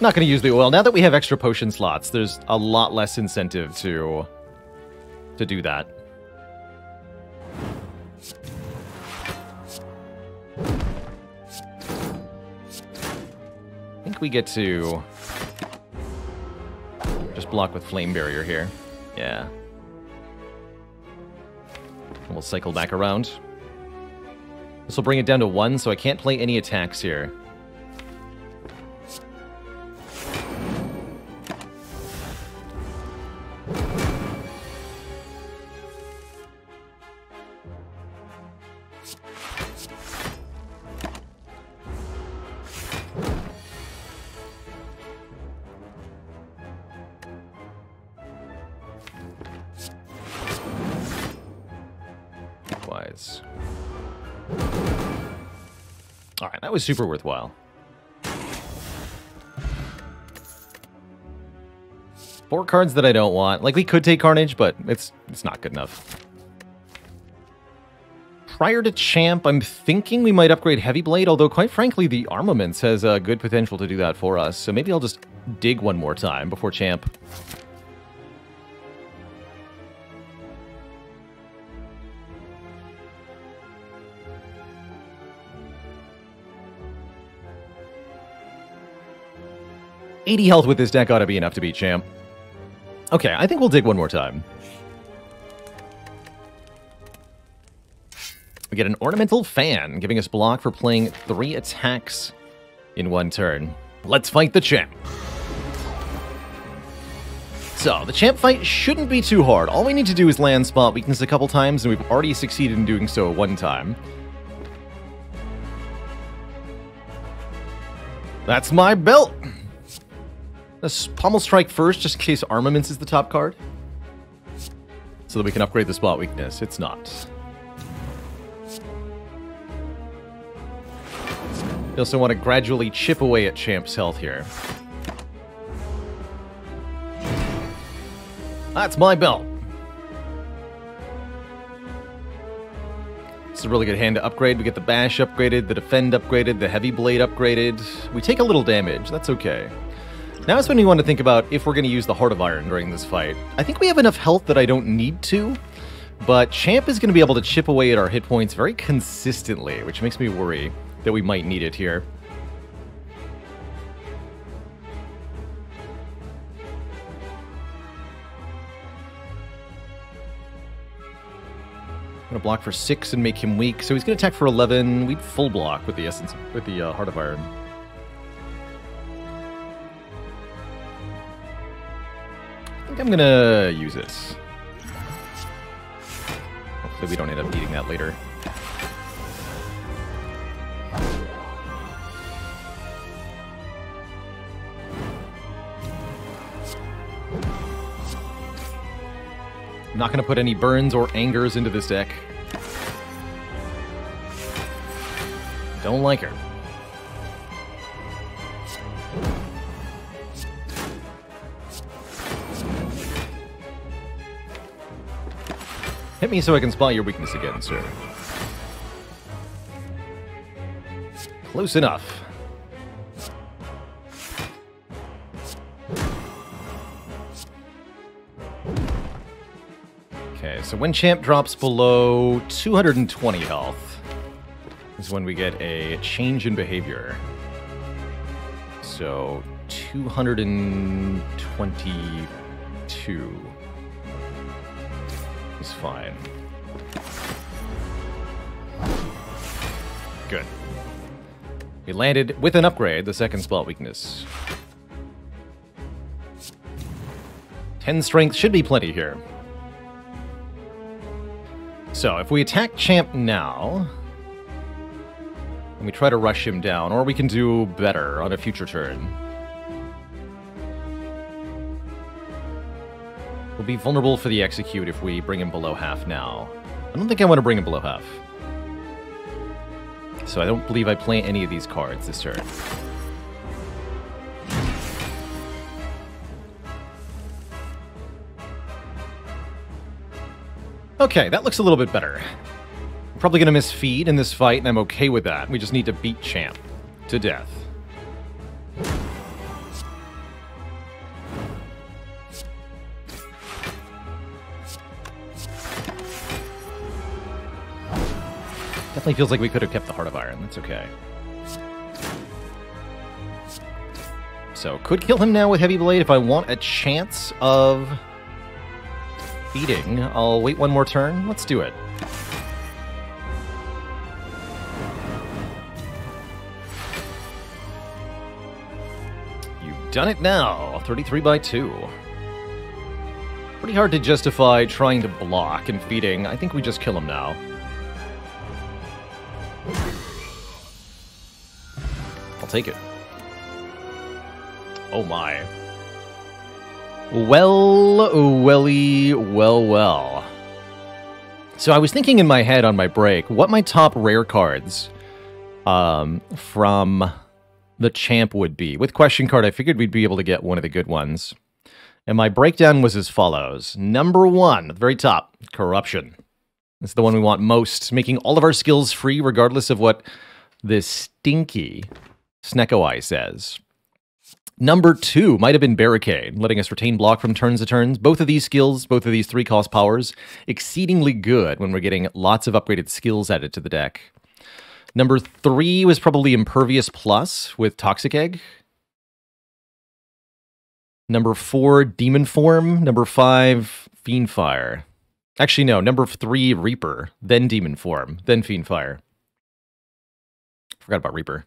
Not going to use the oil. Now that we have extra potion slots, there's a lot less incentive to to do that. I think we get to just block with Flame Barrier here. Yeah. And we'll cycle back around. This will bring it down to one, so I can't play any attacks here. Was super worthwhile. Four cards that I don't want. Like, we could take Carnage, but it's it's not good enough. Prior to Champ, I'm thinking we might upgrade Heavy Blade, although quite frankly the Armaments has a good potential to do that for us, so maybe I'll just dig one more time before Champ. eighty health with this deck ought to be enough to beat Champ. Okay, I think we'll dig one more time. We get an Ornamental Fan, giving us block for playing three attacks in one turn. Let's fight the Champ. So, the Champ fight shouldn't be too hard. All we need to do is land Spot Weakness a couple times, and we've already succeeded in doing so one time. That's my belt! Let's Pommel Strike first, just in case Armaments is the top card. So that we can upgrade the Spot Weakness. It's not. We also want to gradually chip away at Champ's health here. That's my belt. It's a really good hand to upgrade. We get the Bash upgraded, the Defend upgraded, the Heavy Blade upgraded. We take a little damage. That's okay. Now is when we want to think about if we're going to use the Heart of Iron during this fight. I think we have enough health that I don't need to, but Champ is going to be able to chip away at our hit points very consistently, which makes me worry that we might need it here. I'm going to block for six and make him weak, so he's going to attack for eleven. We'd full block with the essence, with the uh, Heart of Iron. I'm gonna use this. Hopefully we don't end up eating that later. I'm not gonna put any Burns or Angers into this deck. Don't like her. Hit me so I can spot your weakness again, sir. Close enough. Okay, so when Champ drops below two hundred twenty health is when we get a change in behavior. So two hundred twenty-two is fine. Good. We landed with an upgrade, the second Spot Weakness. ten strength should be plenty here. So if we attack Champ now, and we try to rush him down, or we can do better on a future turn, we'll be vulnerable for the execute if we bring him below half now. I don't think I want to bring him below half. So I don't believe I play any of these cards this turn. Okay, that looks a little bit better. I'm probably going to miss feed in this fight, and I'm okay with that. We just need to beat Champ to death. Definitely feels like we could have kept the Heart of Iron. That's okay. So, could kill him now with Heavy Blade if I want a chance of feeding. I'll wait one more turn. Let's do it. You've done it now. thirty-three by two. Pretty hard to justify trying to block and feeding. I think we just kill him now. I'll take it. Oh my. Well, welly, well, well. So I was thinking in my head on my break, what my top rare cards um, from the Champ would be. With Question Card, I figured we'd be able to get one of the good ones. And my breakdown was as follows. Number one, at the very top, Corruption. It's the one we want most, making all of our skills free regardless of what this stinky Snecko Eye says. Number two might have been Barricade, letting us retain block from turns to turns. Both of these skills, both of these three cost powers, exceedingly good when we're getting lots of upgraded skills added to the deck. Number three was probably Impervious Plus with Toxic Egg. Number four, Demon Form. Number five, Fiend Fire. Actually, no, number three, Reaper, then Demon Form, then Fiend Fire. Forgot about Reaper.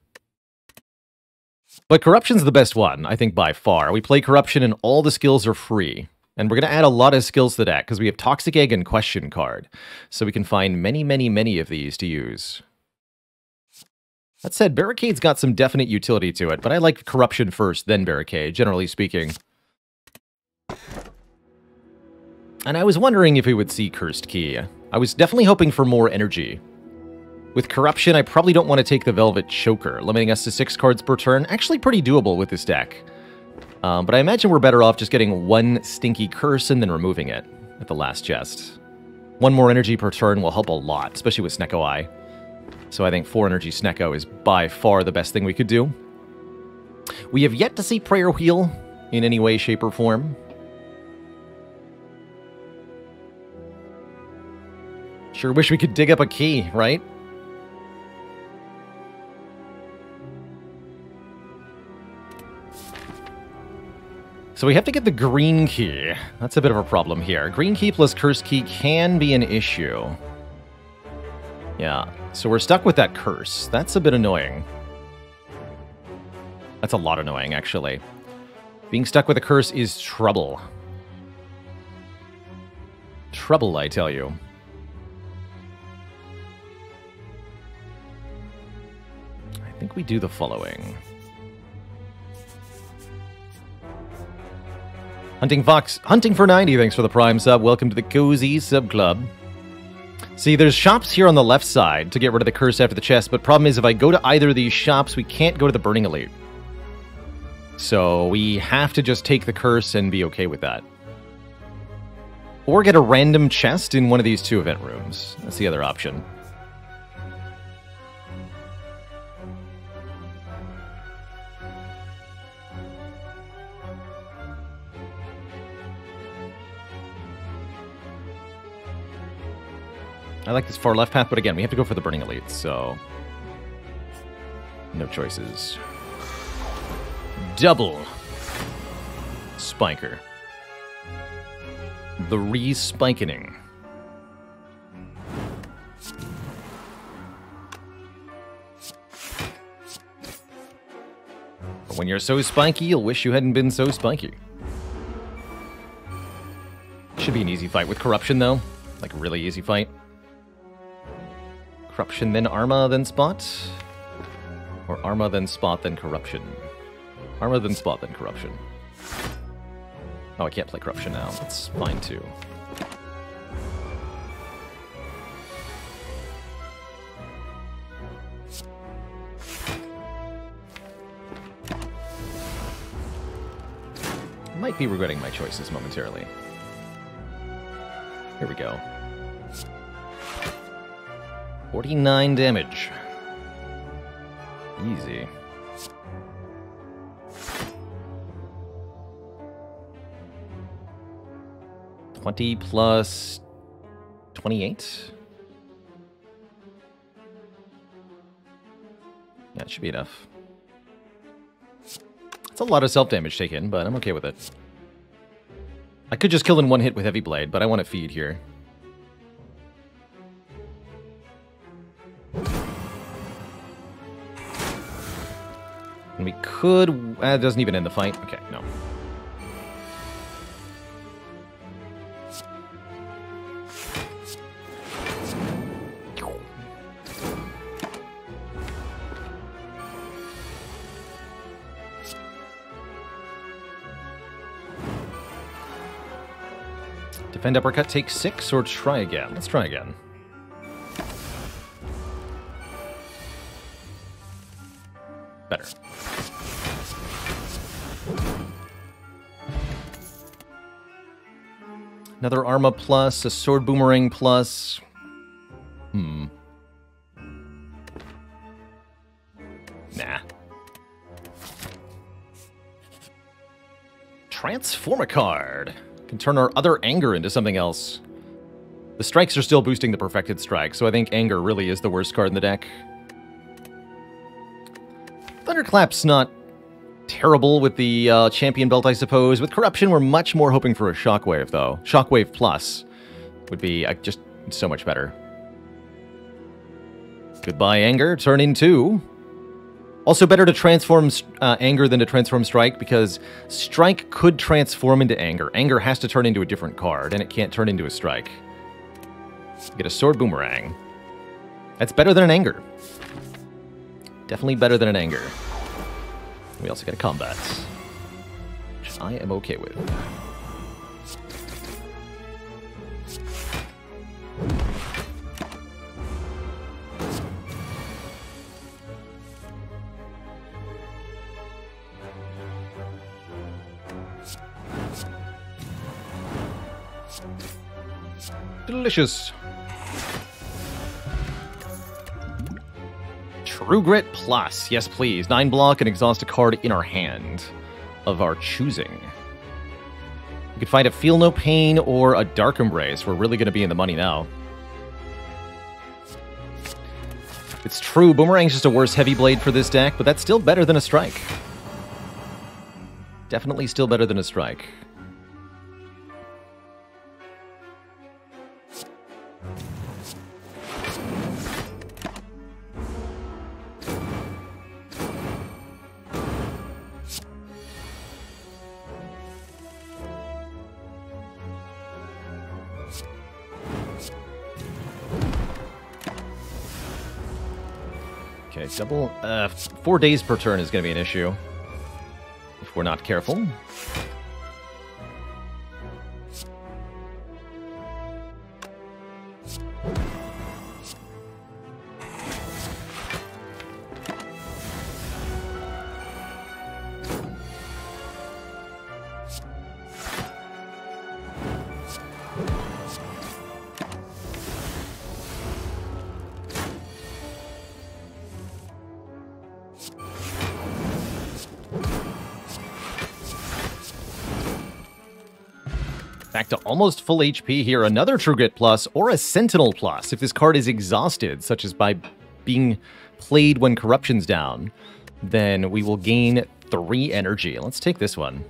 But Corruption's the best one, I think, by far. We play Corruption and all the skills are free. And we're going to add a lot of skills to that because we have Toxic Egg and Question Card. So we can find many, many, many of these to use. That said, Barricade's got some definite utility to it, but I like Corruption first, then Barricade, generally speaking. And I was wondering if we would see Cursed Key. I was definitely hoping for more energy. With Corruption, I probably don't want to take the Velvet Choker, limiting us to six cards per turn. Actually pretty doable with this deck. Um, but I imagine we're better off just getting one stinky curse and then removing it at the last chest. One more energy per turn will help a lot, especially with Snecko Eye. So I think four energy Snecko is by far the best thing we could do. We have yet to see Prayer Wheel in any way, shape, or form. Sure wish we could dig up a key, right? So we have to get the green key. That's a bit of a problem here. Green key plus curse key can be an issue. Yeah, so we're stuck with that curse. That's a bit annoying. That's a lot annoying, actually. Being stuck with a curse is trouble. Trouble, I tell you. I think we do the following. Hunting Fox, Hunting for ninety, thanks for the Prime sub. Welcome to the Cozy Sub Club. See, there's shops here on the left side to get rid of the curse after the chest, but problem is if I go to either of these shops, we can't go to the Burning Elite. So we have to just take the curse and be okay with that. Or get a random chest in one of these two event rooms. That's the other option. I like this far left path, but again, we have to go for the Burning Elite, so... no choices. Double Spiker. The re-spikening. But when you're so spiky, you'll wish you hadn't been so spiky. Should be an easy fight with Corruption, though. Like, a really easy fight. Corruption, then Arma, then Spot? Or Arma, then Spot, then Corruption? Arma, then Spot, then Corruption. Oh, I can't play Corruption now. That's fine, too. Might be regretting my choices momentarily. Here we go. forty-nine damage. Easy. twenty plus twenty-eight? That should be enough. It's a lot of self-damage taken, but I'm okay with it. I could just kill in one hit with Heavy Blade, but I want to feed here. And we could... Uh, it doesn't even end the fight. Okay, no. Defend Uppercut, take six, or try again. Let's try again. Better. Another Arma plus, a Sword Boomerang plus. Hmm. Nah. Transform a card. Can turn our other Anger into something else. The Strikes are still boosting the Perfected Strike, so I think Anger really is the worst card in the deck. Thunderclap's not terrible with the uh, Champion Belt, I suppose. With Corruption, we're much more hoping for a Shockwave, though. Shockwave Plus would be uh, just so much better. Goodbye, Anger. Turn in two. Also better to transform uh, Anger than to transform Strike, because Strike could transform into Anger. Anger has to turn into a different card, and it can't turn into a Strike. Get a Sword Boomerang. That's better than an Anger. Definitely better than an Anger. We also get a Combat, which I am okay with. Delicious. True Grit Plus. Yes, please. Nine block and exhaust a card in our hand of our choosing. You could find a Feel No Pain or a Dark Embrace. We're really going to be in the money now. It's true. Boomerang's just a worse Heavy Blade for this deck, but that's still better than a Strike. Definitely still better than a Strike. Okay, double, uh, four days per turn is going to be an issue if we're not careful. Back to almost full H P here. Another True Grit Plus or a Sentinel Plus if this card is exhausted, such as by being played when Corruption's down. Then we will gain three energy. Let's take this one.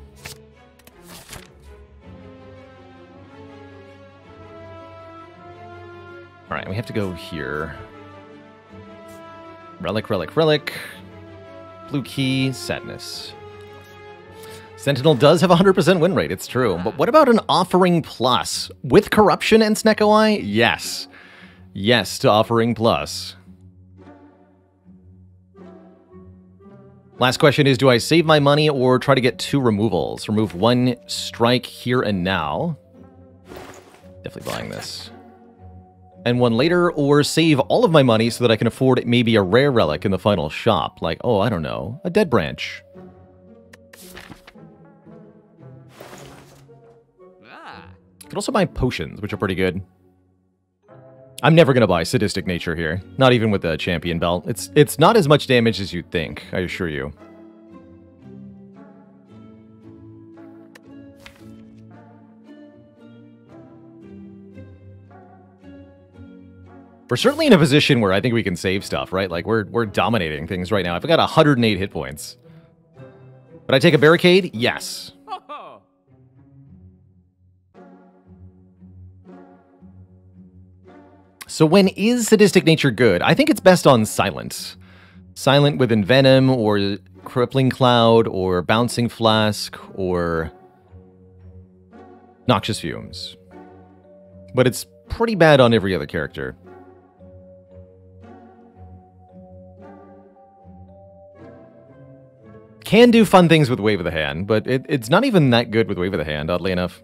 All right, we have to go here. Relic, relic, relic. Blue key, sadness. Sentinel does have one hundred percent win rate, it's true. But what about an Offering Plus? With Corruption and Snecko Eye? Yes. Yes to Offering Plus. Last question is, do I save my money or try to get two removals? Remove one strike here and now. Definitely buying this. And one later, or save all of my money so that I can afford maybe a rare relic in the final shop. Like, oh, I don't know, a dead branch. Ah. You can also buy potions, which are pretty good. I'm never going to buy Sadistic Nature here. Not even with the Champion Belt. It's, it's not as much damage as you'd think, I assure you. We're certainly in a position where I think we can save stuff, right? Like, we're, we're dominating things right now. I've got one hundred eight hit points. Would I take a Barricade? Yes. Oh. So when is Sadistic Nature good? I think it's best on Silent. Silent with Envenom, or Crippling Cloud, or Bouncing Flask, or Noxious Fumes. But it's pretty bad on every other character. Can do fun things with Wave of the Hand, but it, it's not even that good with Wave of the Hand, oddly enough.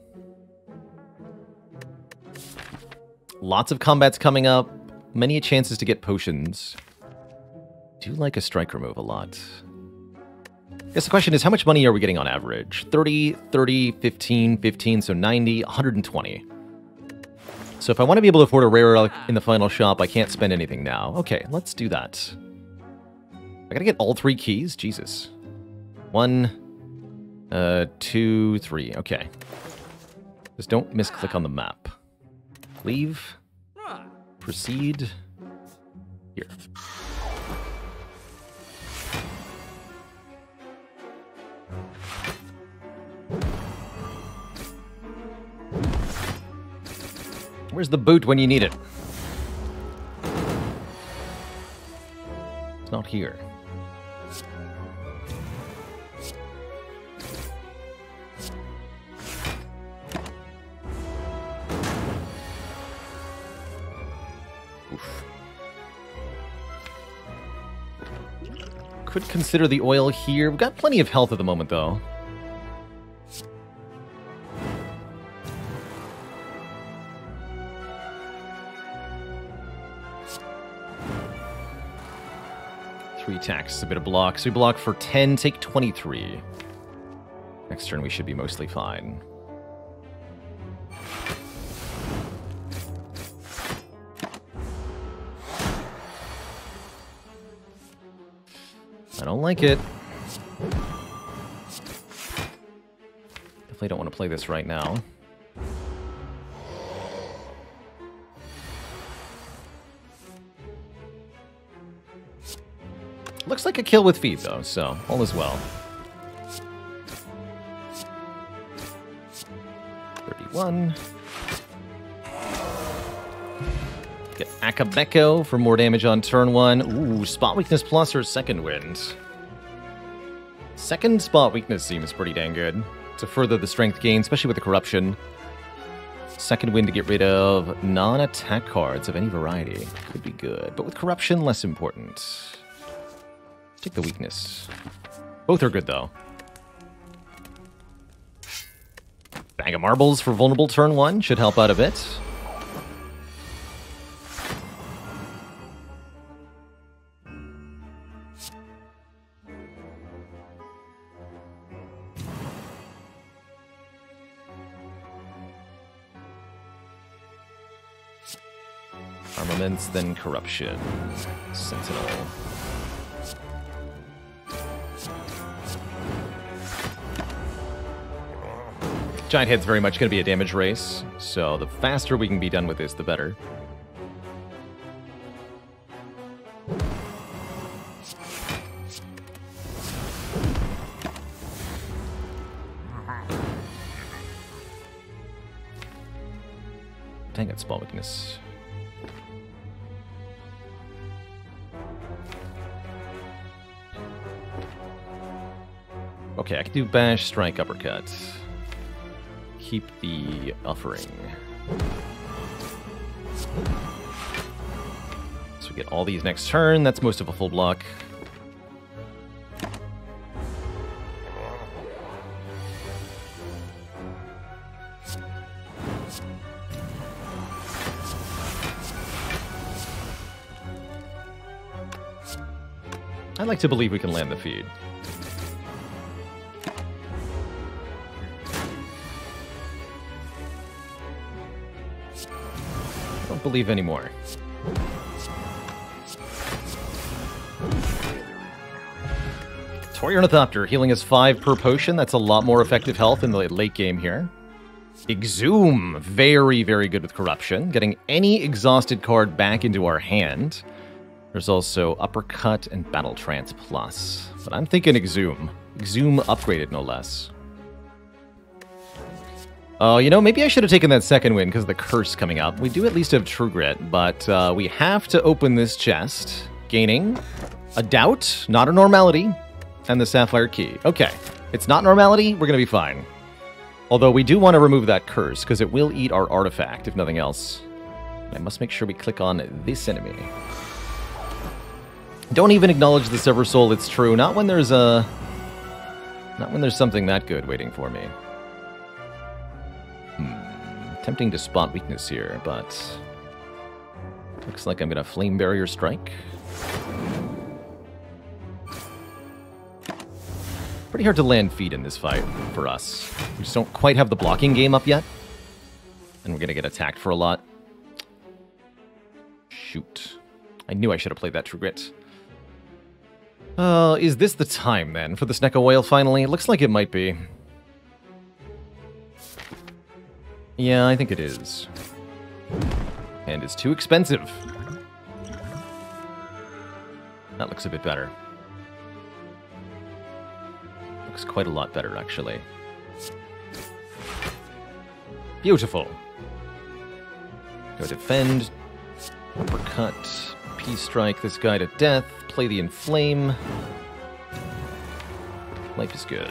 Lots of combats coming up, many chances to get potions. Do you like a strike remove a lot? I guess the question is, how much money are we getting on average? thirty, thirty, fifteen, fifteen, so ninety, one hundred twenty. So if I want to be able to afford a rare relic in the final shop, I can't spend anything now. Okay, let's do that. I gotta get all three keys? Jesus. One, uh, two, three. Okay. Just don't misclick on the map. Leave. Proceed. Here. Where's the boot when you need it? It's not here. Could consider the oil here. We've got plenty of health at the moment, though. Three attacks, a bit of block. So we block for ten, take twenty-three. Next turn, we should be mostly fine. I don't like it. Definitely don't want to play this right now. Looks like a kill with feed, though, so all is well. thirty-one. Get Akabeko for more damage on turn one. Ooh, Spot Weakness Plus or Second Wind? Second Spot Weakness seems pretty dang good to further the strength gain, especially with the Corruption. Second Wind to get rid of non-attack cards of any variety. Could be good, but with Corruption, less important. Take the Weakness. Both are good, though. Bag of Marbles for Vulnerable turn one should help out a bit. Armaments, then Corruption. Sentinel. Giant Head's very much going to be a damage race, so the faster we can be done with this, the better. Dang it, Spot Weakness. Okay, I can do Bash, Strike, Uppercut. Keep the Offering. So we get all these next turn. That's most of a full block. I'd like to believe we can land the feud. Believe anymore. Toy Ornithopter healing us five per potion. That's a lot more effective health in the late game here. Exhume, very, very good with Corruption. Getting any exhausted card back into our hand. There's also Uppercut and Battle Trance Plus. But I'm thinking Exhume. Exhume upgraded, no less. Oh, uh, you know, maybe I should have taken that second win because of the curse coming up. We do at least have True Grit, but uh, we have to open this chest. Gaining a doubt, not a normality, and the Sapphire Key. Okay, it's not normality, we're going to be fine. Although we do want to remove that curse because it will eat our artifact, if nothing else. I must make sure we click on this enemy. Don't even acknowledge the Silver Soul, it's true. Not when there's a... Not when there's something that good waiting for me. Tempting to spot weakness here, but looks like I'm gonna Flame Barrier Strike. Pretty hard to land feed in this fight for us. We just don't quite have the blocking game up yet, and we're gonna get attacked for a lot. Shoot. I knew I should have played that True Grit. Uh, is this the time then for the Snecko Oil finally? It looks like it might be. Yeah, I think it is. And it's too expensive. That looks a bit better. Looks quite a lot better, actually. Beautiful. Go Defend. Uppercut. P-Strike this guy to death. Play the Inflame. Life is good.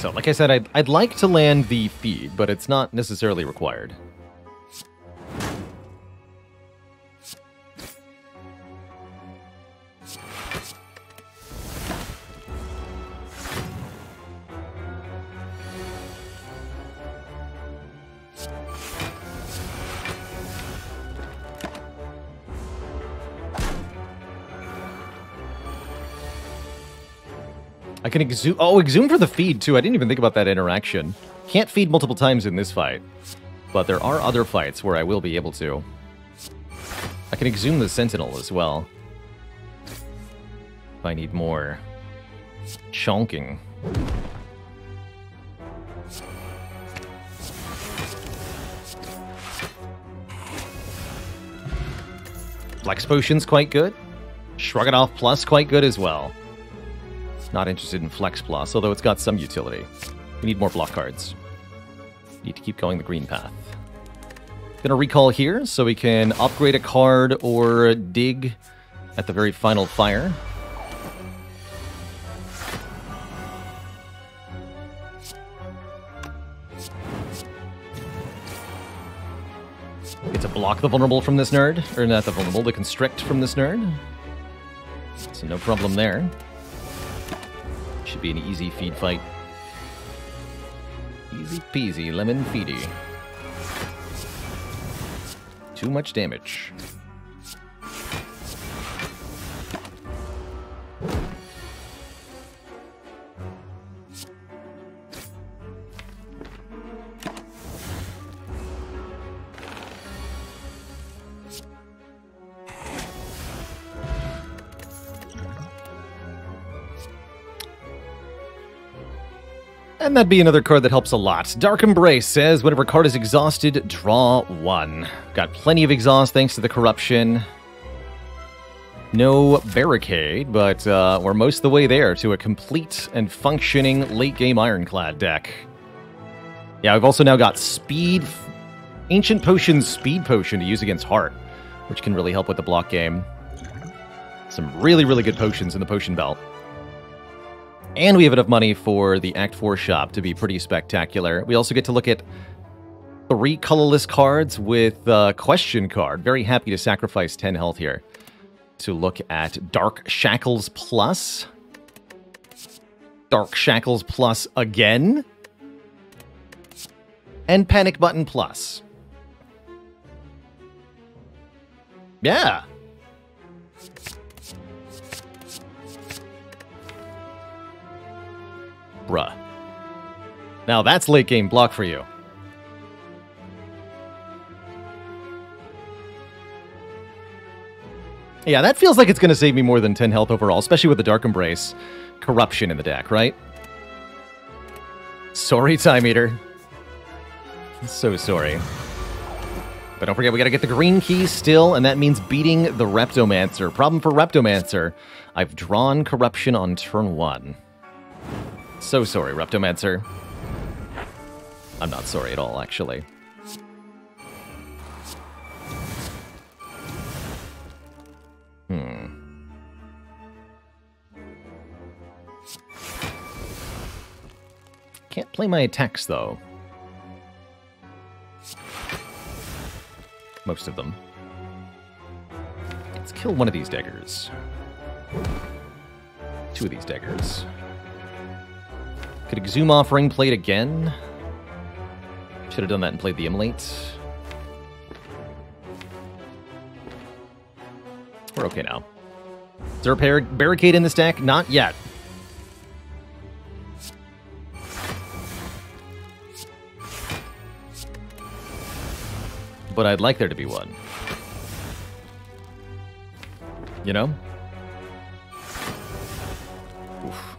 So, like I said, I'd, I'd like to land the feed, but it's not necessarily required. I can exhume. Oh, exhume for the feed, too. I didn't even think about that interaction. Can't feed multiple times in this fight. But there are other fights where I will be able to. I can exhume the Sentinel as well. If I need more chonking. Flex Potion's quite good. Shrug It Off Plus quite good as well. Not interested in Flex Plus, although it's got some utility. We need more block cards. Need to keep going the green path. Gonna recall here so we can upgrade a card or dig at the very final fire. Get to block the vulnerable from this nerd. Or not the vulnerable, the constrict from this nerd. So no problem there. Should be an easy feed fight. Easy peasy lemon feedy. Too much damage. And that'd be another card that helps a lot. Dark Embrace says, whenever a card is exhausted, draw one. Got plenty of exhaust thanks to the Corruption. No Barricade, but uh, we're most of the way there to a complete and functioning late-game Ironclad deck. Yeah, we've also now got Speed... Ancient Potion's Speed Potion to use against Heart, which can really help with the block game. Some really, really good potions in the Potion Belt. And we have enough money for the Act four shop to be pretty spectacular. We also get to look at three colorless cards with uh, Question Card. Very happy to sacrifice ten health here to look at Dark Shackles Plus. Dark Shackles Plus again. And Panic Button Plus. Yeah. Bruh. Now that's late game block for you. Yeah, that feels like it's going to save me more than ten health overall, especially with the Dark Embrace Corruption in the deck, right? Sorry, Time Eater. So sorry. But don't forget, we got to get the green key still, and that means beating the Reptomancer. Problem for Reptomancer, I've drawn Corruption on turn one. So sorry, Reptomancer. I'm not sorry at all, actually. Hmm. Can't play my attacks, though. Most of them. Let's kill one of these daggers. Two of these daggers. Could Exhume off Ring Plate again. Should have done that and played the Immolate. We're okay now. Is there a Barricade in this deck? Not yet. But I'd like there to be one. You know? Oof.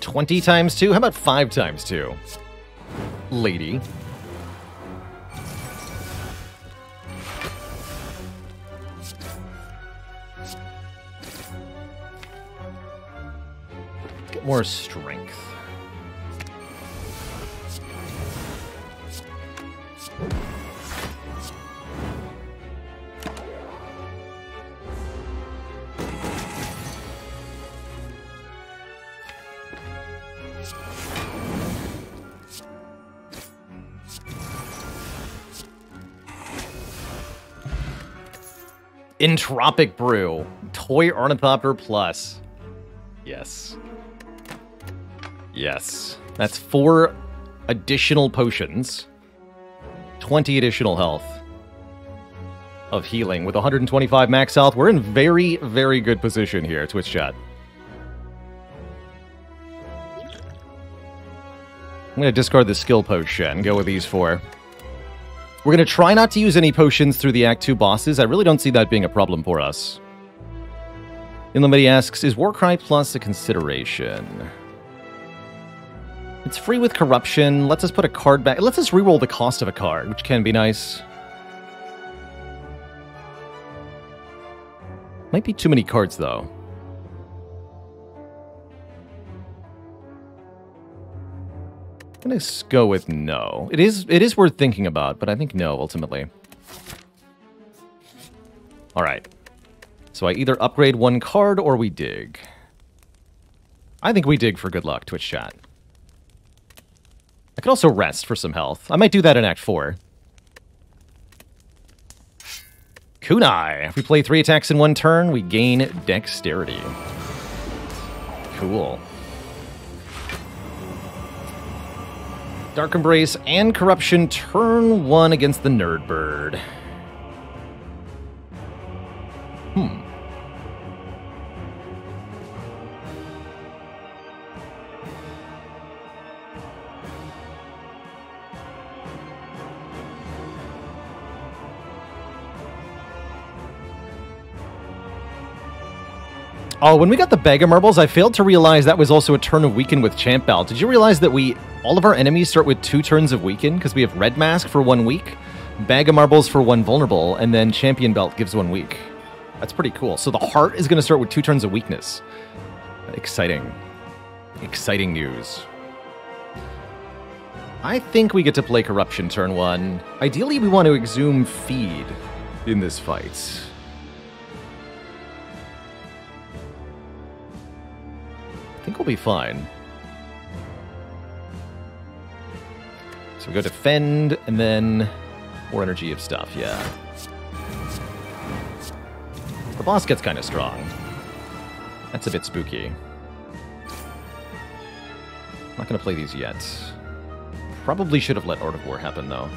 twenty times two? How about five times two? Lady. Get more strength. Entropic Brew. Toy Ornithopter Plus. Yes. Yes. That's four additional potions. twenty additional health of healing. With one hundred twenty-five max health, we're in very, very good position here, Twitch chat. I'm going to discard the skill potion and go with these four. We're going to try not to use any potions through the Act two bosses. I really don't see that being a problem for us. Inlamity asks, is Warcry Plus a consideration? It's free with Corruption. Lets us put a card back. It lets us reroll the cost of a card, which can be nice. Might be too many cards, though. I'm going to go with no. It is it is worth thinking about, but I think no, ultimately. All right. So I either upgrade one card or we dig. I think we dig for good luck, Twitch chat. I could also rest for some health. I might do that in Act four. Kunai. If we play three attacks in one turn, we gain dexterity. Cool. Dark Embrace and Corruption, turn one against the Nerd Bird. Hmm. Oh, when we got the Bag of Marbles, I failed to realize that was also a turn of Weaken with Champ Belt. Did you realize that we all of our enemies start with two turns of Weaken? Because we have Red Mask for one week, Bag of Marbles for one vulnerable, and then Champion Belt gives one week. That's pretty cool. So the Heart is going to start with two turns of Weakness. Exciting. Exciting news. I think we get to play Corruption turn one. Ideally, we want to Exhume Feed in this fight. I think we'll be fine. So we go Defend, and then more energy of stuff, yeah. The boss gets kind of strong. That's a bit spooky. I'm not going to play these yet. Probably should have let Art of War happen, though.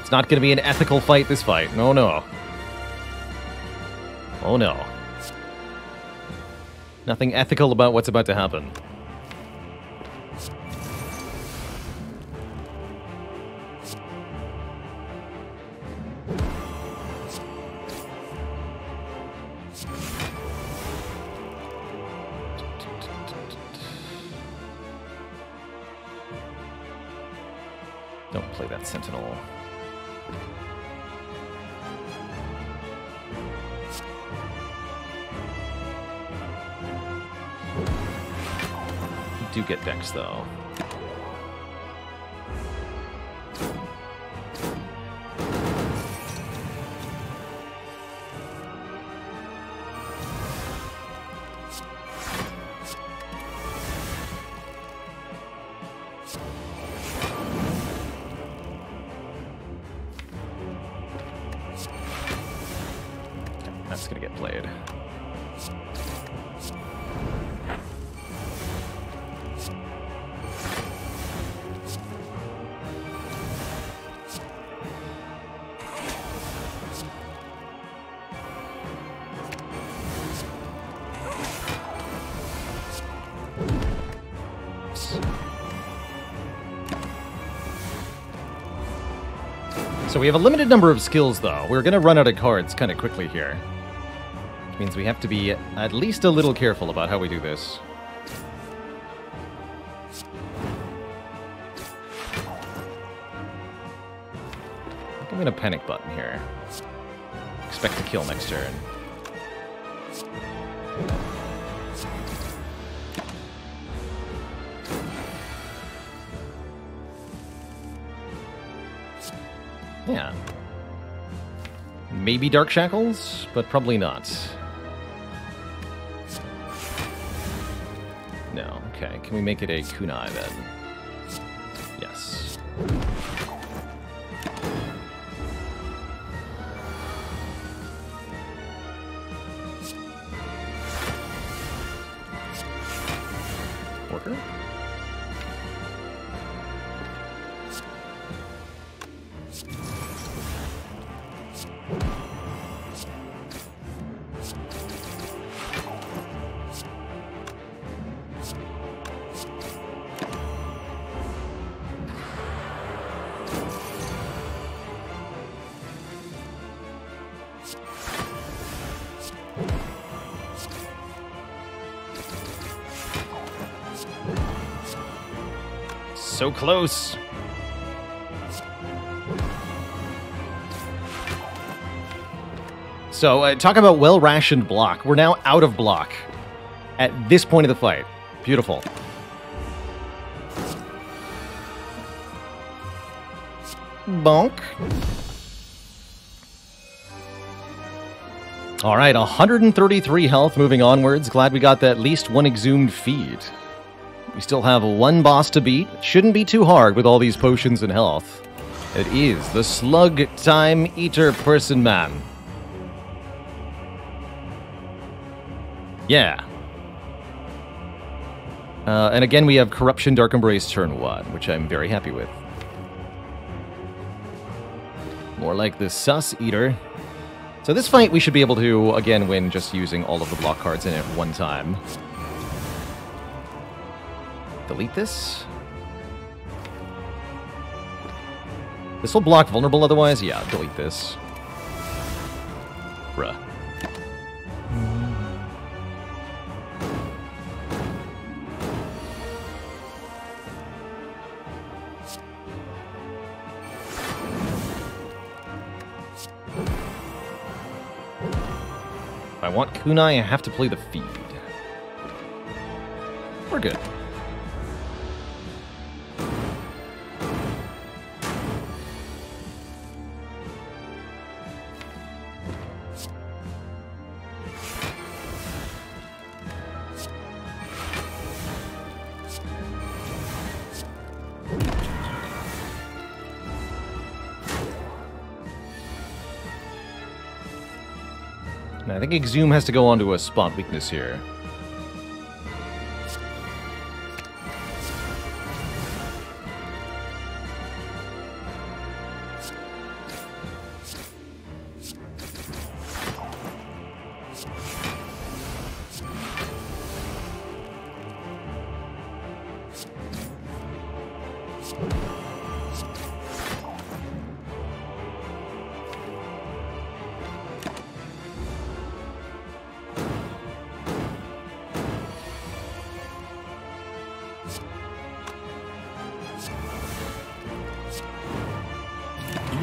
It's not going to be an ethical fight, this fight. No, no. Oh, no. Nothing ethical about what's about to happen. Don't play that Sentinel. You do get decks, though. So we have a limited number of skills, though. We're going to run out of cards kind of quickly here. Which means we have to be at least a little careful about how we do this. I think I'm going to panic button here. Expect to kill next turn. Yeah. Maybe Dark Shackles, but probably not. No, okay. Can we make it a kunai then? Yes. Order. So close. So uh, talk about well-rationed block. We're now out of block at this point of the fight. Beautiful. Bonk. All right, one hundred thirty-three health moving onwards. Glad we got that at least one Exhumed Feed. We still have one boss to beat. Shouldn't be too hard with all these potions and health. It is the Slug Time Eater Person Man. Yeah. Uh, and again, we have Corruption Dark Embrace turn one, which I'm very happy with. More like the Sus Eater. So this fight we should be able to, again, win just using all of the block cards in it one time. Delete this. This will block vulnerable otherwise? Yeah, delete this. Bruh. I want Kunai, I have to play the feed. We're good. I think Exhume has to go onto a Spot Weakness here.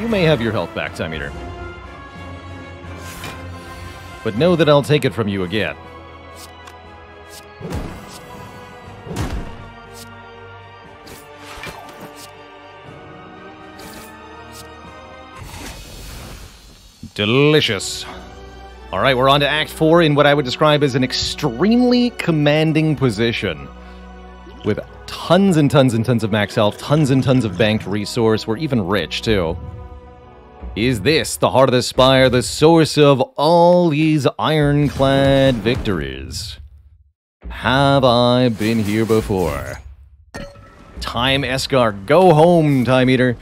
You may have your health back, Time Eater. But know that I'll take it from you again. Delicious. All right, we're on to Act four in what I would describe as an extremely commanding position. With tons and tons and tons of max health, tons and tons of banked resource. We're even rich, too. Is this the Heart of the Spire, the source of all these ironclad victories? Have I been here before? Time Escar, go home, Time Eater.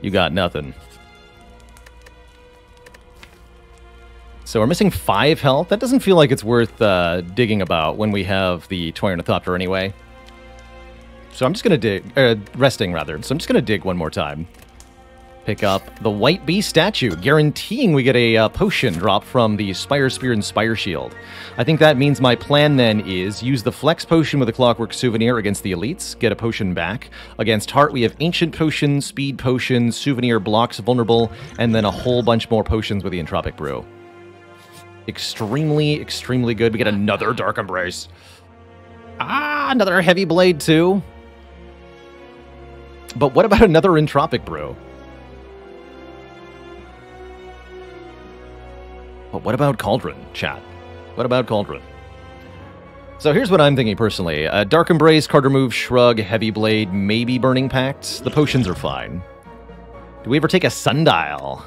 You got nothing. So we're missing five health. That doesn't feel like it's worth uh, digging about when we have the Toy Ornithopter anyway. So I'm just going to dig, uh, resting rather. So I'm just going to dig one more time. Pick up the White Bee statue, guaranteeing we get a uh, potion drop from the Spire Spear and Spire Shield. I think that means my plan then is use the Flex Potion with a Clockwork Souvenir against the Elites, get a potion back. Against Heart, we have Ancient Potion, Speed Potion, Souvenir Blocks Vulnerable, and then a whole bunch more potions with the Entropic Brew. Extremely, extremely good. We get another Dark Embrace. Ah, another Heavy Blade too. But what about another Entropic Brew? But what about Cauldron, chat? What about Cauldron? So here's what I'm thinking personally. Uh, Dark Embrace, Card Remove, Shrug, Heavy Blade, maybe Burning Pact. The potions are fine. Do we ever take a Sundial?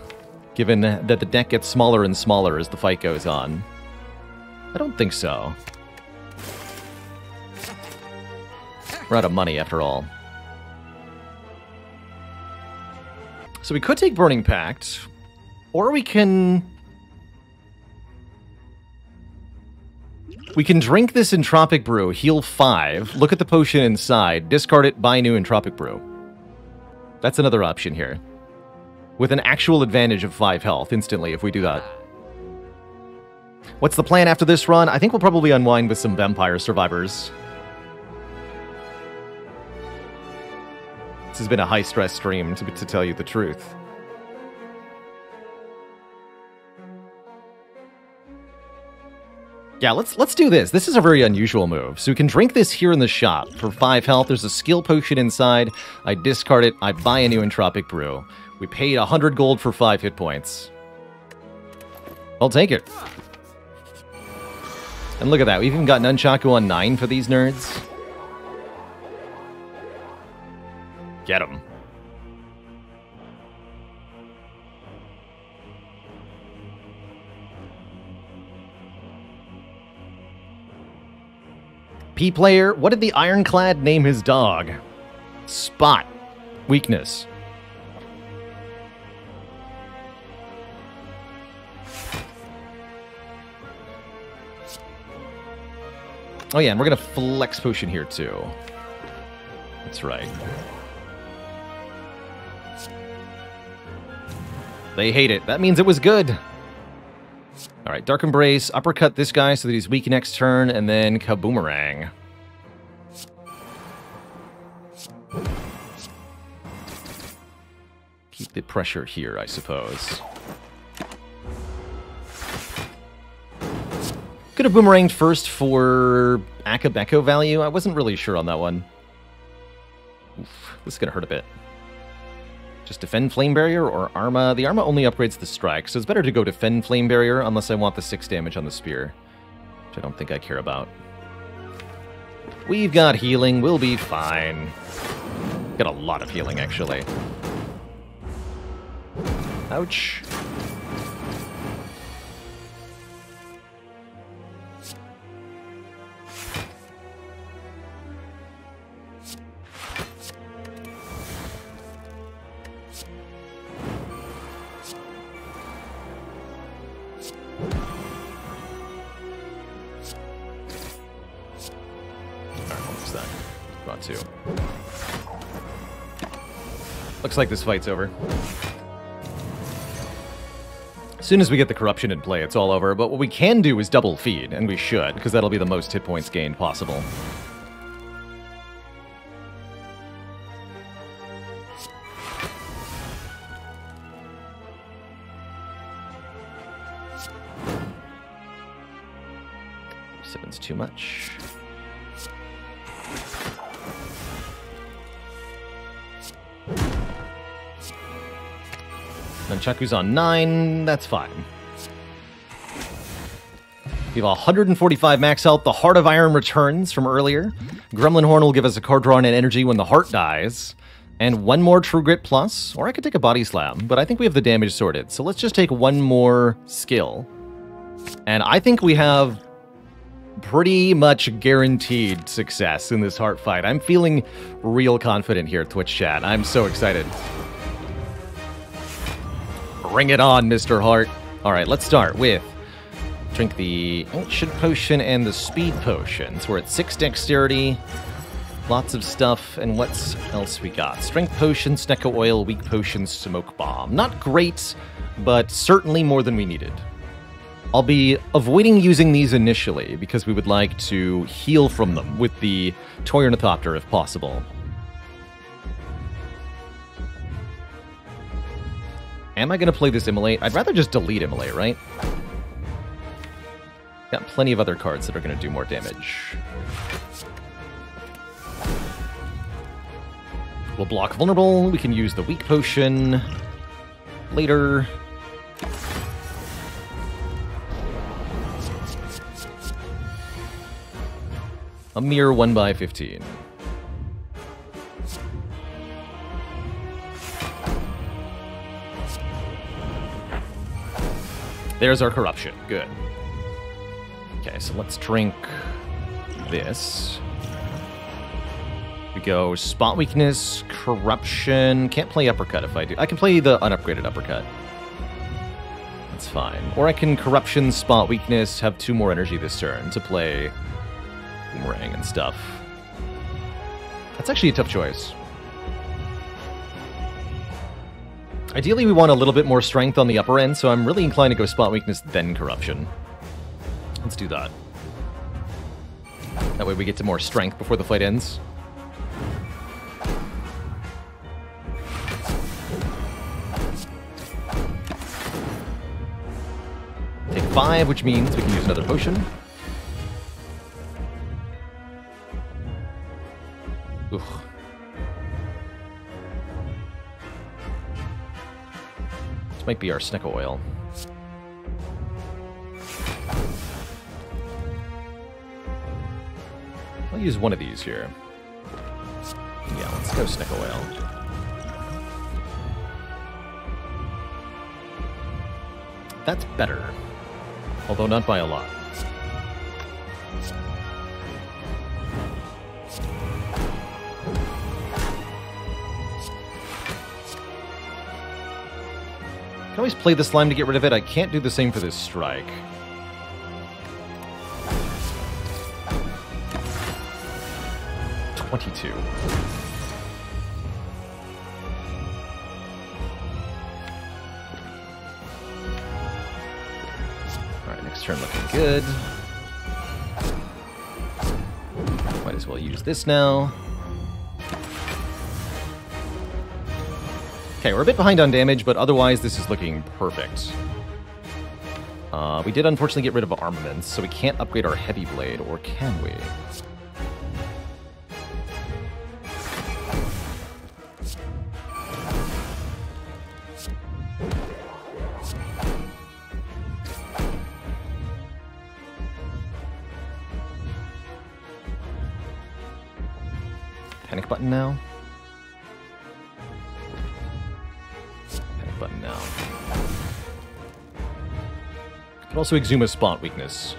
Given that the deck gets smaller and smaller as the fight goes on. I don't think so. We're out of money after all. So we could take Burning Pact, or we can... We can drink this Entropic Brew, heal five, look at the potion inside, discard it, buy new Entropic Brew. That's another option here. With an actual advantage of five health instantly if we do that. What's the plan after this run? I think we'll probably unwind with some Vampire Survivors. This has been a high-stress stream, to, to tell you the truth. Yeah, let's let's do this. This is a very unusual move. So we can drink this here in the shop. For five health, there's a skill potion inside. I discard it. I buy a new Entropic Brew. We paid one hundred gold for five hit points. I'll take it. And look at that. We've even got Nunchaku on nine for these nerds. Get him. P-Player, what did the Ironclad name his dog? Spot Weakness. Oh yeah, and we're going to Flex Potion here too. That's right. They hate it. That means it was good. All right, Dark Embrace, Uppercut this guy so that he's weak next turn, and then Kaboomerang. Keep the pressure here, I suppose. Could have boomeranged first for Akabeko value. I wasn't really sure on that one. Oof, this is going to hurt a bit. Just Defend Flame Barrier or Arma. The Arma only upgrades the Strike, so it's better to go Defend Flame Barrier unless I want the six damage on the Spear, which I don't think I care about. We've got healing. We'll be fine. Got a lot of healing, actually. Ouch. Looks like this fight's over. As soon as we get the corruption in play, it's all over. But what we can do is double feed, and we should, because that'll be the most hit points gained possible. Seven's too much. Nunchaku's on nine, that's fine. We have one hundred forty-five max health. The Heart of Iron returns from earlier. Gremlin Horn will give us a card drawn and energy when the heart dies. And one more True Grit plus, or I could take a Body Slam, but I think we have the damage sorted. So let's just take one more skill. And I think we have pretty much guaranteed success in this heart fight. I'm feeling real confident here, Twitch chat. I'm so excited. Bring it on, Mister Heart. All right, let's start with drink the Ancient Potion and the Speed Potions. We're at six dexterity, lots of stuff, and what else we got? Strength Potion, Snecko Oil, Weak Potion, Smoke Bomb. Not great, but certainly more than we needed. I'll be avoiding using these initially because we would like to heal from them with the Toy Ornithopter if possible. Am I going to play this Immolate? I'd rather just delete Immolate, right? Got plenty of other cards that are going to do more damage. We'll block Vulnerable. We can use the Weak Potion later. A mere one by fifteen. There's our corruption. Good. Okay, so let's drink this. We go Spot Weakness, Corruption. Can't play Uppercut if I do. I can play the unupgraded Uppercut. That's fine. Or I can Corruption, Spot Weakness, have two more energy this turn to play Boomerang and stuff. That's actually a tough choice. Ideally, we want a little bit more strength on the upper end, so I'm really inclined to go Spot Weakness, then Corruption. Let's do that. That way we get to more strength before the fight ends. Take five, which means we can use another potion. Oof. Might be our Snecko Oil. I'll use one of these here. Yeah, let's go Snecko Oil. That's better. Although not by a lot. I always play the slime to get rid of it. I can't do the same for this strike. twenty-two. Alright, next turn looking good. Might as well use this now. Okay, we're a bit behind on damage, but otherwise this is looking perfect. Uh, we did unfortunately get rid of armaments, so we can't upgrade our Heavy Blade, or can we? Panic button now. Panic button now. Could also exhume a spot weakness.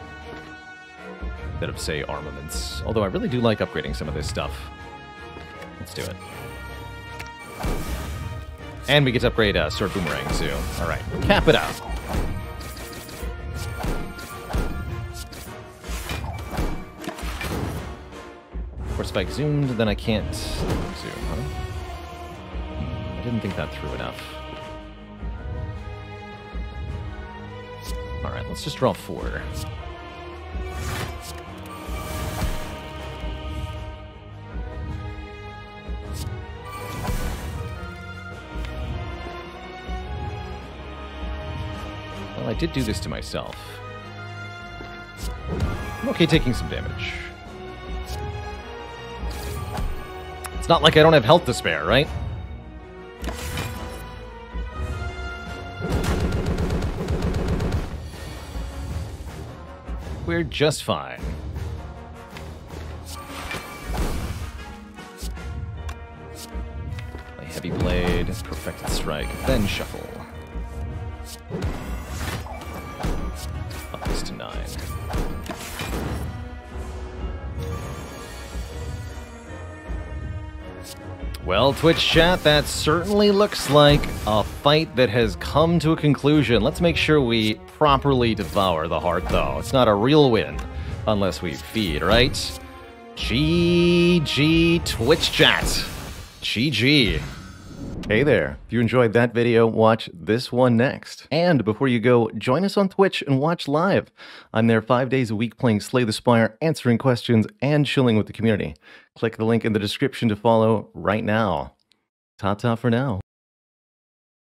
Instead of, say, armaments. Although I really do like upgrading some of this stuff. Let's do it. And we get to upgrade uh, Sword Boomerang too. Alright, cap it out. If I zoomed, then I can't zoom, huh? I didn't think that through enough. Alright, let's just draw four. Well, I did do this to myself. I'm okay taking some damage. Not like I don't have health to spare, right? We're just fine. Play Heavy Blade, Perfected Strike, then Shuffle. Up this to nine. Well, Twitch chat, that certainly looks like a fight that has come to a conclusion. Let's make sure we properly devour the heart, though. It's not a real win unless we feed, right? G G, Twitch chat. G G. Hey there. If you enjoyed that video, watch this one next. And before you go, join us on Twitch and watch live. I'm there five days a week playing Slay the Spire, answering questions, and chilling with the community. Click the link in the description to follow right now. Ta-ta for now.